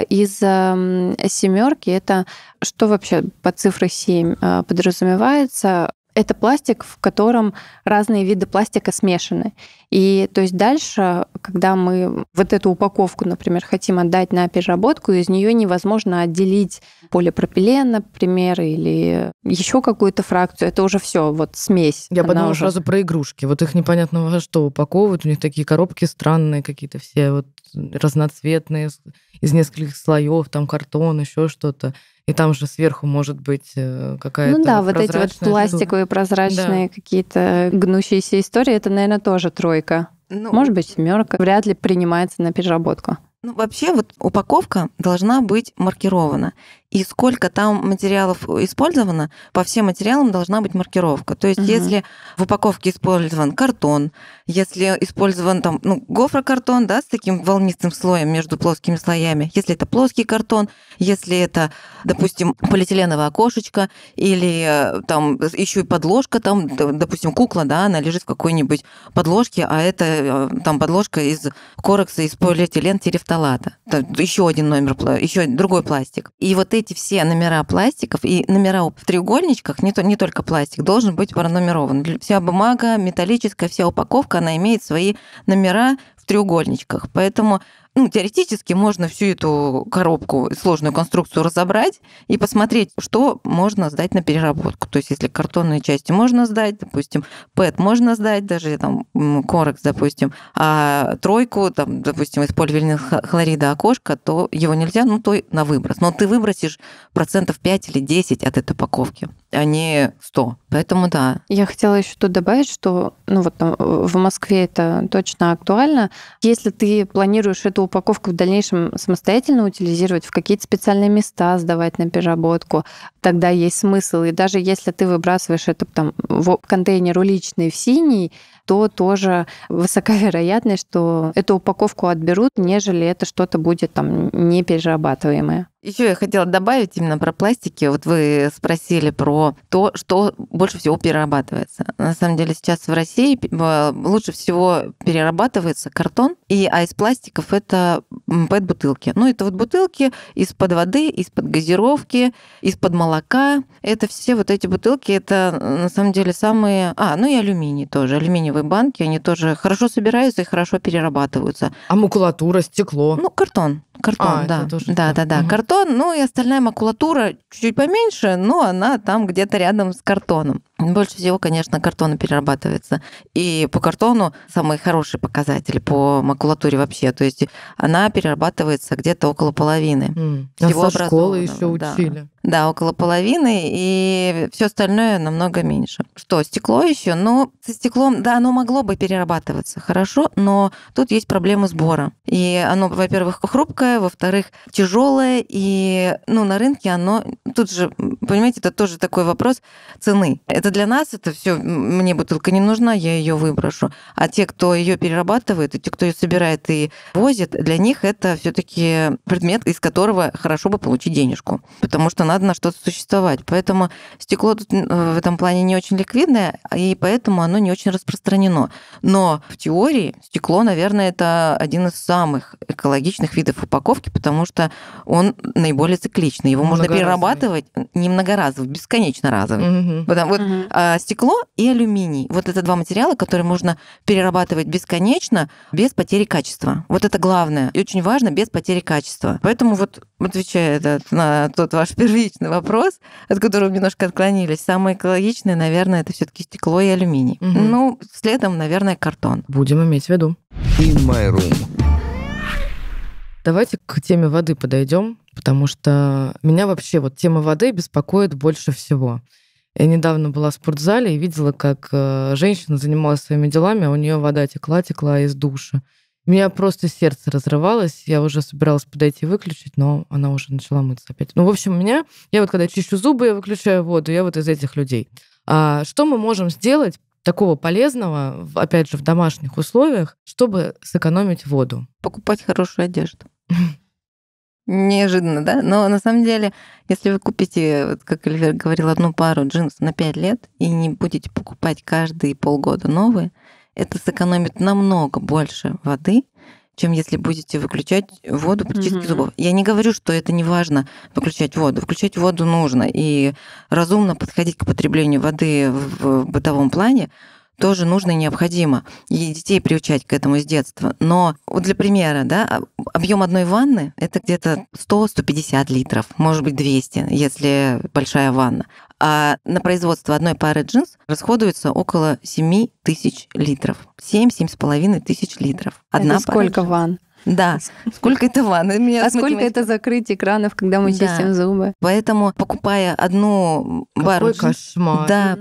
Из 7 это что вообще по цифре 7 подразумевается? Это пластик, в котором разные виды пластика смешаны. И то есть дальше, когда мы вот эту упаковку, например, хотим отдать на переработку, из нее невозможно отделить полипропилен, например, или еще какую-то фракцию. Это уже все, вот смесь. Я подумала уже... сразу про игрушки. Вот их непонятно во что упаковывают. У них такие коробки странные какие-то все, вот разноцветные, из нескольких слоев, там картон, еще что-то. И там же сверху может быть какая-то... Ну да, вот эти вот пластиковые, прозрачные, какие-то гнущиеся истории, это, наверное, тоже 3. Ну, может быть, 7. Вряд ли принимается на переработку. Ну, вообще, вот упаковка должна быть маркирована. и сколько там материалов использовано, по всем материалам должна быть маркировка. То есть если в упаковке использован картон, если использован там, ну, гофрокартон, да, с таким волнистым слоем между плоскими слоями, если это плоский картон, если это, допустим, полиэтиленовое окошечко или там еще и подложка, там, допустим, кукла, да, она лежит в какой-нибудь подложке, а это там подложка из корекса, из полиэтилен-терефталата. Еще один номер, еще другой пластик. И вот эти все номера пластиков и номера в треугольничках, не только пластик, должен быть пронумерован. Вся бумага, металлическая, вся упаковка, она имеет свои номера в треугольничках. Поэтому, ну, теоретически можно всю эту коробку, сложную конструкцию разобрать и посмотреть, что можно сдать на переработку. То есть если картонные части можно сдать, допустим, ПЭТ можно сдать, даже там корекс, допустим, а тройку, там, допустим, из поливинилхлорида окошко, то его нельзя, ну, то на выброс. Но ты выбросишь 5% или 10% от этой упаковки, а не 100%. Поэтому да. Я хотела еще тут добавить, что, ну, вот в Москве это точно актуально. Если ты планируешь эту упаковку в дальнейшем самостоятельно утилизировать, в какие-то специальные места сдавать на переработку, тогда есть смысл. И даже если ты выбрасываешь это там в контейнер уличный в синий, то тоже высока вероятность, что эту упаковку отберут, нежели это что-то будет там неперерабатываемое. Еще я хотела добавить именно про пластики. Вот вы спросили про то, что больше всего перерабатывается. На самом деле сейчас в России лучше всего перерабатывается картон, а из пластиков это ПЭТ-бутылки. Ну, это вот бутылки из-под воды, из-под газировки, из-под молока. Это все вот эти бутылки, это на самом деле самые... ну и алюминий тоже, алюминиевые банки, они тоже хорошо собираются и хорошо перерабатываются. А макулатура, стекло? Ну, картон. Картон, да. Да-да-да, картон, ну и остальная макулатура чуть-чуть поменьше, но она там где-то рядом с картоном. Больше всего, конечно, картона перерабатывается. И по картону самые хорошие показатели по макулатуре вообще. То есть она перерабатывается где-то около половины. Нас со школы еще учили. Да, около половины, и все остальное намного меньше. Что, стекло еще? Ну, со стеклом, да, оно могло бы перерабатываться хорошо, но тут есть проблема сбора. И оно, во-первых, хрупкое, во-вторых, тяжелое, и, ну, на рынке оно... Тут же, понимаете, это тоже такой вопрос цены. Это для нас, это все, мне бутылка не нужна, я ее выброшу. А те, кто ее перерабатывает, и те, кто ее собирает и возит, для них это все-таки предмет, из которого хорошо бы получить денежку. Потому что надо на что-то существовать. Поэтому стекло тут в этом плане не очень ликвидное, и поэтому оно не очень распространено. Но в теории стекло, наверное, это один из самых экологичных видов упаковки, потому что он наиболее цикличный. Его можно перерабатывать не многоразово, бесконечно разово. Стекло и алюминий. Вот это два материала, которые можно перерабатывать бесконечно, без потери качества. Вот это главное. И очень важно, без потери качества. Поэтому вот, отвечая на тот ваш первый вопрос, от которого немножко отклонились. Самое экологичное, наверное, это все-таки стекло и алюминий. Ну, следом, наверное, картон. Будем иметь в виду. In my room. Давайте к теме воды подойдем, потому что меня вообще вот тема воды беспокоит больше всего. Я недавно была в спортзале и видела, как женщина занималась своими делами, а у нее вода текла из душа. У меня просто сердце разрывалось, я уже собиралась подойти и выключить, но она уже начала мыться опять. Ну, в общем, я вот когда чищу зубы, я выключаю воду, я вот из этих людей. А что мы можем сделать такого полезного, опять же, в домашних условиях, чтобы сэкономить воду? Покупать хорошую одежду. Неожиданно, да? Но на самом деле, если вы купите, вот как Эльвира говорила, одну пару джинсов на 5 лет и не будете покупать каждые полгода новые, это сэкономит намного больше воды, чем если будете выключать воду при чистке зубов. Я не говорю, что это не важно выключать воду. Выключать воду нужно. И разумно подходить к потреблению воды в бытовом плане тоже нужно и необходимо. И детей приучать к этому с детства. Но вот для примера, да, объем одной ванны — это где-то 100-150 литров, может быть, 200, если большая ванна. А на производство одной пары джинс расходуется около 7000 литров. 7-7,5 тысяч литров. Одна сколько ванн? Да, сколько это ванны. А сколько это закрыть экранов, когда мы чистим зубы? Поэтому, покупая одну пару джинс... Какой кошмар. Да,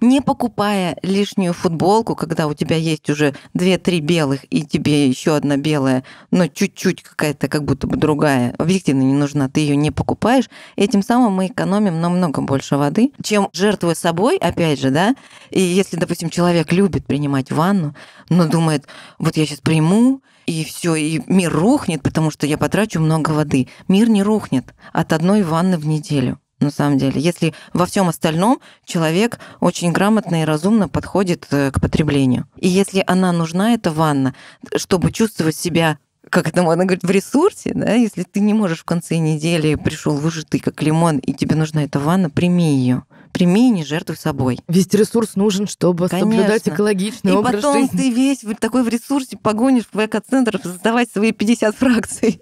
не покупая лишнюю футболку, когда у тебя есть уже 2-3 белых, и тебе еще одна белая, но чуть-чуть какая-то как будто бы другая, объективно не нужна, ты ее не покупаешь, этим самым мы экономим намного больше воды, чем жертвуя собой, опять же, да, и если, допустим, человек любит принимать ванну, но думает, вот я сейчас приму, и все, и мир рухнет, потому что я потрачу много воды. Мир не рухнет от одной ванны в неделю. На самом деле, если во всем остальном человек очень грамотно и разумно подходит к потреблению. И если она нужна, эта ванна, чтобы чувствовать себя, как это она говорит, в ресурсе, да, если ты не можешь в конце недели, пришел выжатый как лимон, и тебе нужна эта ванна, прими ее. Прими и не жертвуй собой. Весь ресурс нужен, чтобы Конечно. Соблюдать экологичный образ жизни. И потом ты весь такой в ресурсе погонишь в эко-центр создавать свои 50 фракций.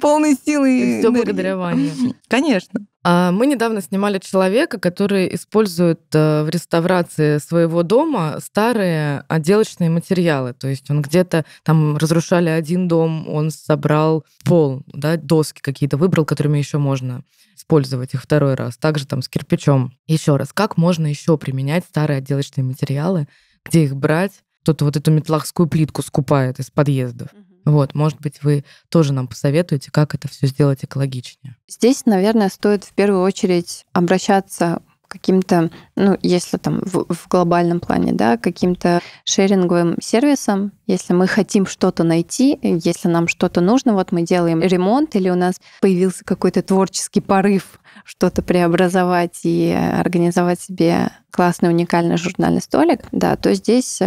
Полной силы. Все благодаря Ване. Конечно. Мы недавно снимали человека, который использует в реставрации своего дома старые отделочные материалы. То есть он где-то там разрушали один дом, он собрал пол, да, доски какие-то выбрал, которыми еще можно использовать их второй раз. Также там с кирпичом. Еще раз, как можно еще применять старые отделочные материалы? Где их брать? Кто-то вот эту метлахскую плитку скупает из подъездов. Вот, может быть, вы тоже нам посоветуете, как это все сделать экологичнее. Здесь, наверное, стоит в первую очередь обращаться к каким-то, ну, если там в глобальном плане, да, каким-то шеринговым сервисам. Если мы хотим что-то найти, если нам что-то нужно, вот мы делаем ремонт, или у нас появился какой-то творческий порыв что-то преобразовать и организовать себе классный, уникальный журнальный столик, да, то здесь...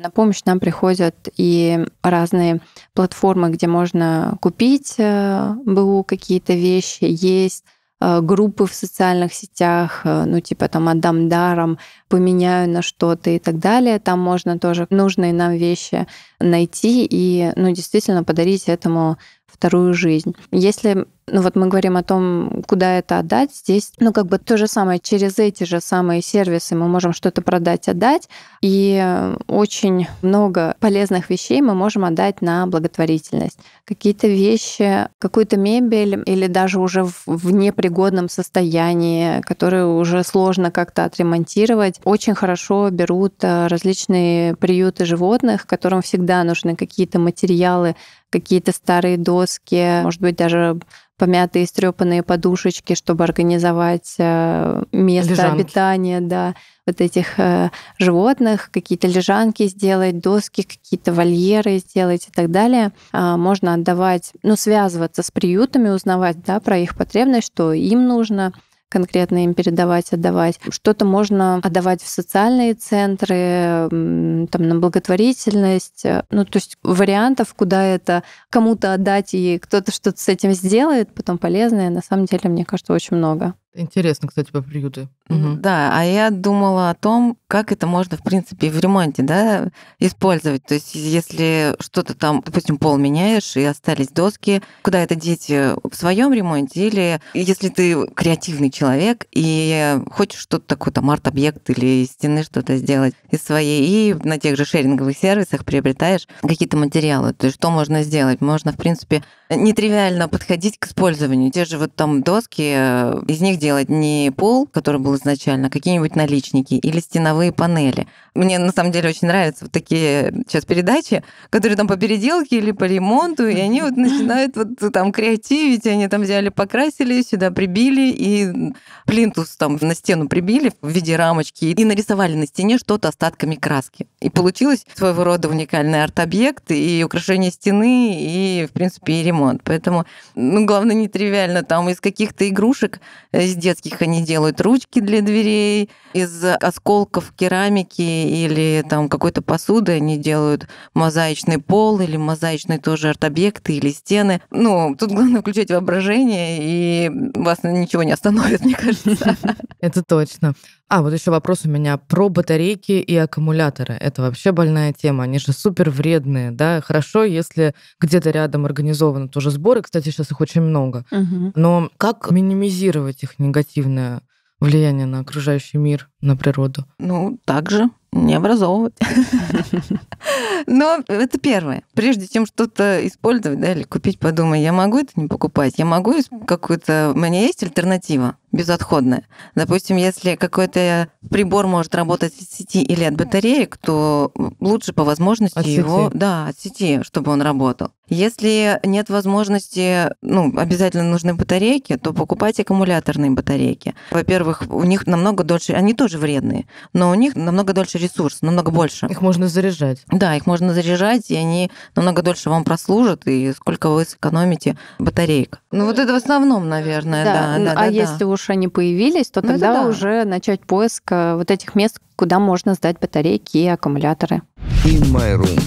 На помощь нам приходят и разные платформы, где можно купить БУ какие-то вещи. Есть группы в социальных сетях, ну типа там «отдам даром», «поменяю на что-то» и так далее. Там можно тоже нужные нам вещи найти и, ну, действительно подарить этому вторую жизнь. Если, ну, вот мы говорим о том, куда это отдать, здесь, ну, как бы то же самое, через эти же самые сервисы мы можем что-то продать, отдать, и очень много полезных вещей мы можем отдать на благотворительность. Какие-то вещи, какую-то мебель или даже уже в непригодном состоянии, которую уже сложно как-то отремонтировать, очень хорошо берут различные приюты животных, которым всегда нужны какие-то материалы, какие-то старые доски, может быть, даже помятые, истрёпанные подушечки, чтобы организовать место лежанки. Обитания, да, вот этих животных, какие-то лежанки сделать, доски, какие-то вольеры сделать и так далее. Можно отдавать, ну, связываться с приютами, узнавать, да, про их потребность, что им нужно, конкретно им передавать, отдавать. Что-то можно отдавать в социальные центры, там, на благотворительность. Ну, то есть вариантов, куда это кому-то отдать, и кто-то что-то с этим сделает, потом полезное, на самом деле, мне кажется, очень много. Интересно, кстати, по приюту. Угу. Да, а я думала о том, как это можно, в принципе, в ремонте, да, использовать. То есть если что-то там, допустим, пол меняешь, и остались доски, куда это деть в своем ремонте? Или если ты креативный человек и хочешь что-то такое, там, арт-объект или из стены что-то сделать из своей, и на тех же шеринговых сервисах приобретаешь какие-то материалы. То есть что можно сделать? Можно, в принципе, нетривиально подходить к использованию. Те же вот там доски, из них делать не пол, который был изначально, а какие-нибудь наличники или стеновые панели. Мне на самом деле очень нравятся вот такие сейчас передачи, которые там по переделке или по ремонту, и они вот начинают вот там креативить, они там взяли, покрасили, сюда прибили, и плинтус там на стену прибили в виде рамочки, и нарисовали на стене что-то остатками краски. И получилось своего рода уникальный арт-объект, и украшение стены, и, в принципе, и ремонт. Поэтому, ну, главное, нетривиально, там из каких-то игрушек, из детских они делают ручки для дверей, из осколков керамики или там какой-то посуды они делают мозаичный пол или мозаичные тоже арт-объекты или стены. Ну, тут главное включать воображение, и вас ничего не остановит, мне кажется. Это точно. А, вот еще вопрос у меня про батарейки и аккумуляторы. Это вообще больная тема. Они же супер вредные, да? Хорошо, если где-то рядом организованы тоже сборы. Кстати, сейчас их очень много. Но как минимизировать их негативное влияние на окружающий мир, на природу? Ну, так же. не образовывать. Но это первое. Прежде чем что-то использовать, да, или купить, подумай, я могу это не покупать, я могу какую-то... У меня есть альтернатива безотходная. Допустим, если какой-то прибор может работать от сети или от батареек, то лучше по возможности его... Да, от сети, чтобы он работал. Если нет возможности, ну, обязательно нужны батарейки, то покупайте аккумуляторные батарейки. Во-первых, у них намного дольше... Они тоже вредные, но у них намного дольше ресурс, намного больше. Их можно заряжать. Да, их можно заряжать, и они намного дольше вам прослужат, и сколько вы сэкономите батареек. Ну, вот это в основном, наверное, да. Да, да, если уж они появились, то тогда уже начать поиск вот этих мест, куда можно сдать батарейки и аккумуляторы. In My Room.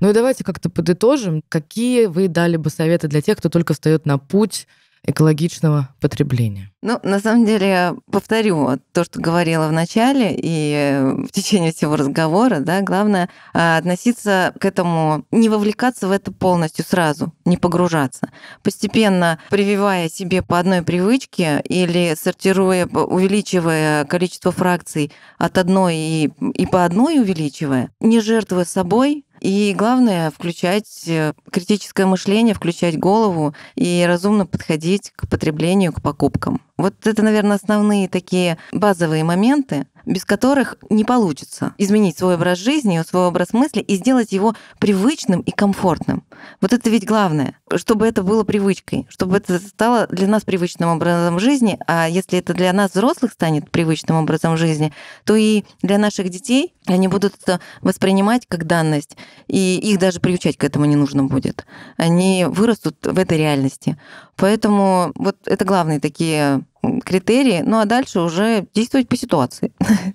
Ну и давайте как-то подытожим, какие вы дали бы советы для тех, кто только встает на путь экологичного потребления? Ну, на самом деле, повторю то, что говорила в начале и в течение всего разговора, да, главное относиться к этому, не вовлекаться в это полностью сразу, не погружаться. Постепенно прививая себе по одной привычке или сортируя, увеличивая количество фракций от одной и по одной увеличивая, не жертвуя собой. И главное, включать критическое мышление, включать голову и разумно подходить к потреблению, к покупкам. Вот это, наверное, основные такие базовые моменты, без которых не получится изменить свой образ жизни, свой образ мысли и сделать его привычным и комфортным. Вот это ведь главное, чтобы это было привычкой, чтобы это стало для нас привычным образом жизни, а если это для нас, взрослых, станет привычным образом жизни, то и для наших детей они будут это воспринимать как данность, и их даже приучать к этому не нужно будет. Они вырастут в этой реальности. Поэтому вот это главные такие критерии, ну а дальше уже действовать по ситуации.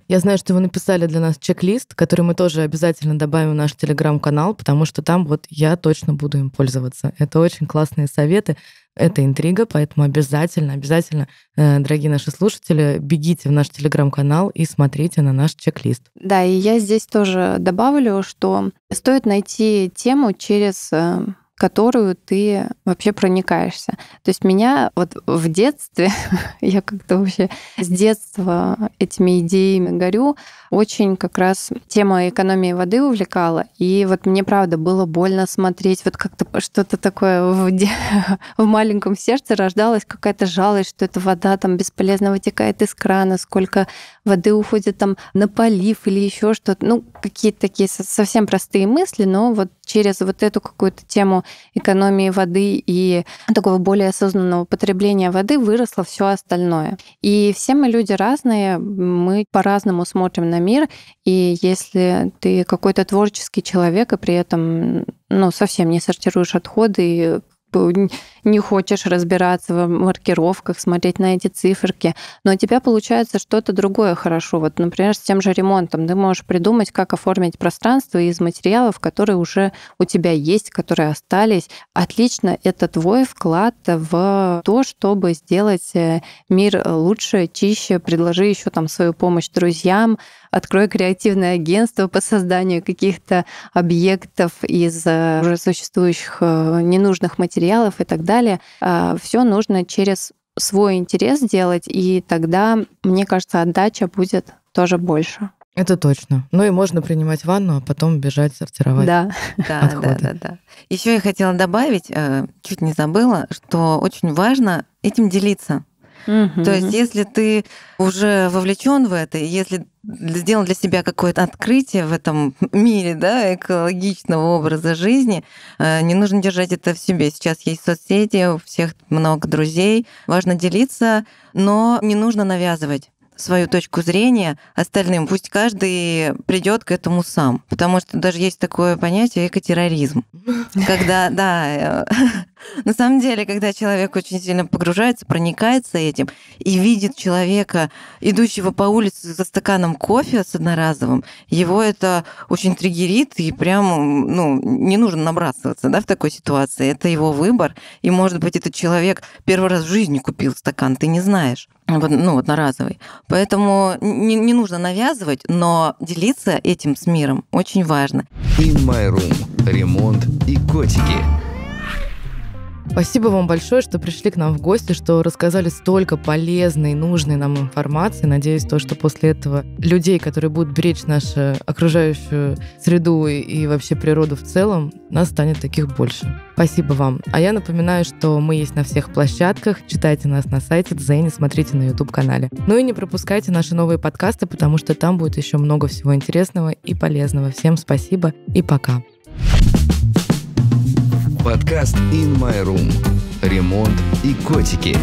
Я знаю, что вы написали для нас чек-лист, который мы тоже обязательно добавим в наш телеграм-канал, потому что там вот я точно буду им пользоваться. Это очень классные советы, это интрига, поэтому обязательно, обязательно, дорогие наши слушатели, бегите в наш телеграм-канал и смотрите на наш чек-лист. Да, и я здесь тоже добавлю, что стоит найти тему, через которую ты вообще проникаешься. То есть меня вот в детстве, я как-то вообще с детства этими идеями горю, очень как раз тема экономии воды увлекала, и вот мне, правда, было больно смотреть, вот как-то что-то такое в маленьком сердце рождалась какая-то жалость, что эта вода там бесполезно вытекает из крана, сколько воды уходит там на полив или еще что-то. Ну, какие-то такие совсем простые мысли, но вот через вот эту какую-то тему экономии воды и такого более осознанного потребления воды выросло все остальное. И все мы люди разные, мы по-разному смотрим на мир, и если ты какой-то творческий человек и при этом, ну, совсем не сортируешь отходы и не хочешь разбираться в маркировках, смотреть на эти циферки, но у тебя получается что-то другое хорошо. Вот, например, с тем же ремонтом ты можешь придумать, как оформить пространство из материалов, которые уже у тебя есть, которые остались. Отлично, это твой вклад в то, чтобы сделать мир лучше, чище, предложи еще там свою помощь друзьям, открой креативное агентство по созданию каких-то объектов из уже существующих ненужных материалов и так далее. Все нужно через свой интерес делать, и тогда, мне кажется, отдача будет тоже больше. Это точно. Ну и можно принимать ванну, а потом бежать сортировать. Да, отходы. Да. Еще я хотела добавить, чуть не забыла, что очень важно этим делиться. То есть, если ты уже вовлечен в это, если сделал для себя какое-то открытие в этом мире, да, экологичного образа жизни, не нужно держать это в себе. Сейчас есть соцсети, у всех много друзей, важно делиться, но не нужно навязывать свою точку зрения остальным. Пусть каждый придет к этому сам. Потому что даже есть такое понятие экотерроризм. Когда, да, на самом деле, когда человек очень сильно погружается, проникается этим и видит человека, идущего по улице за стаканом кофе с одноразовым, его это очень триггерит, и прям, ну, не нужно набрасываться, да, в такой ситуации. Это его выбор. И, может быть, этот человек первый раз в жизни купил стакан, ты не знаешь. Ну, одноразовый. Поэтому не нужно навязывать, но делиться этим с миром очень важно. In My Room. Ремонт и котики. Спасибо вам большое, что пришли к нам в гости, что рассказали столько полезной, нужной нам информации. Надеюсь, то, что после этого людей, которые будут беречь нашу окружающую среду и вообще природу в целом, нас станет таких больше. Спасибо вам. А я напоминаю, что мы есть на всех площадках. Читайте нас на сайте Дзене, смотрите на YouTube-канале. Ну и не пропускайте наши новые подкасты, потому что там будет еще много всего интересного и полезного. Всем спасибо и пока. Подкаст In My Room. Ремонт и котики.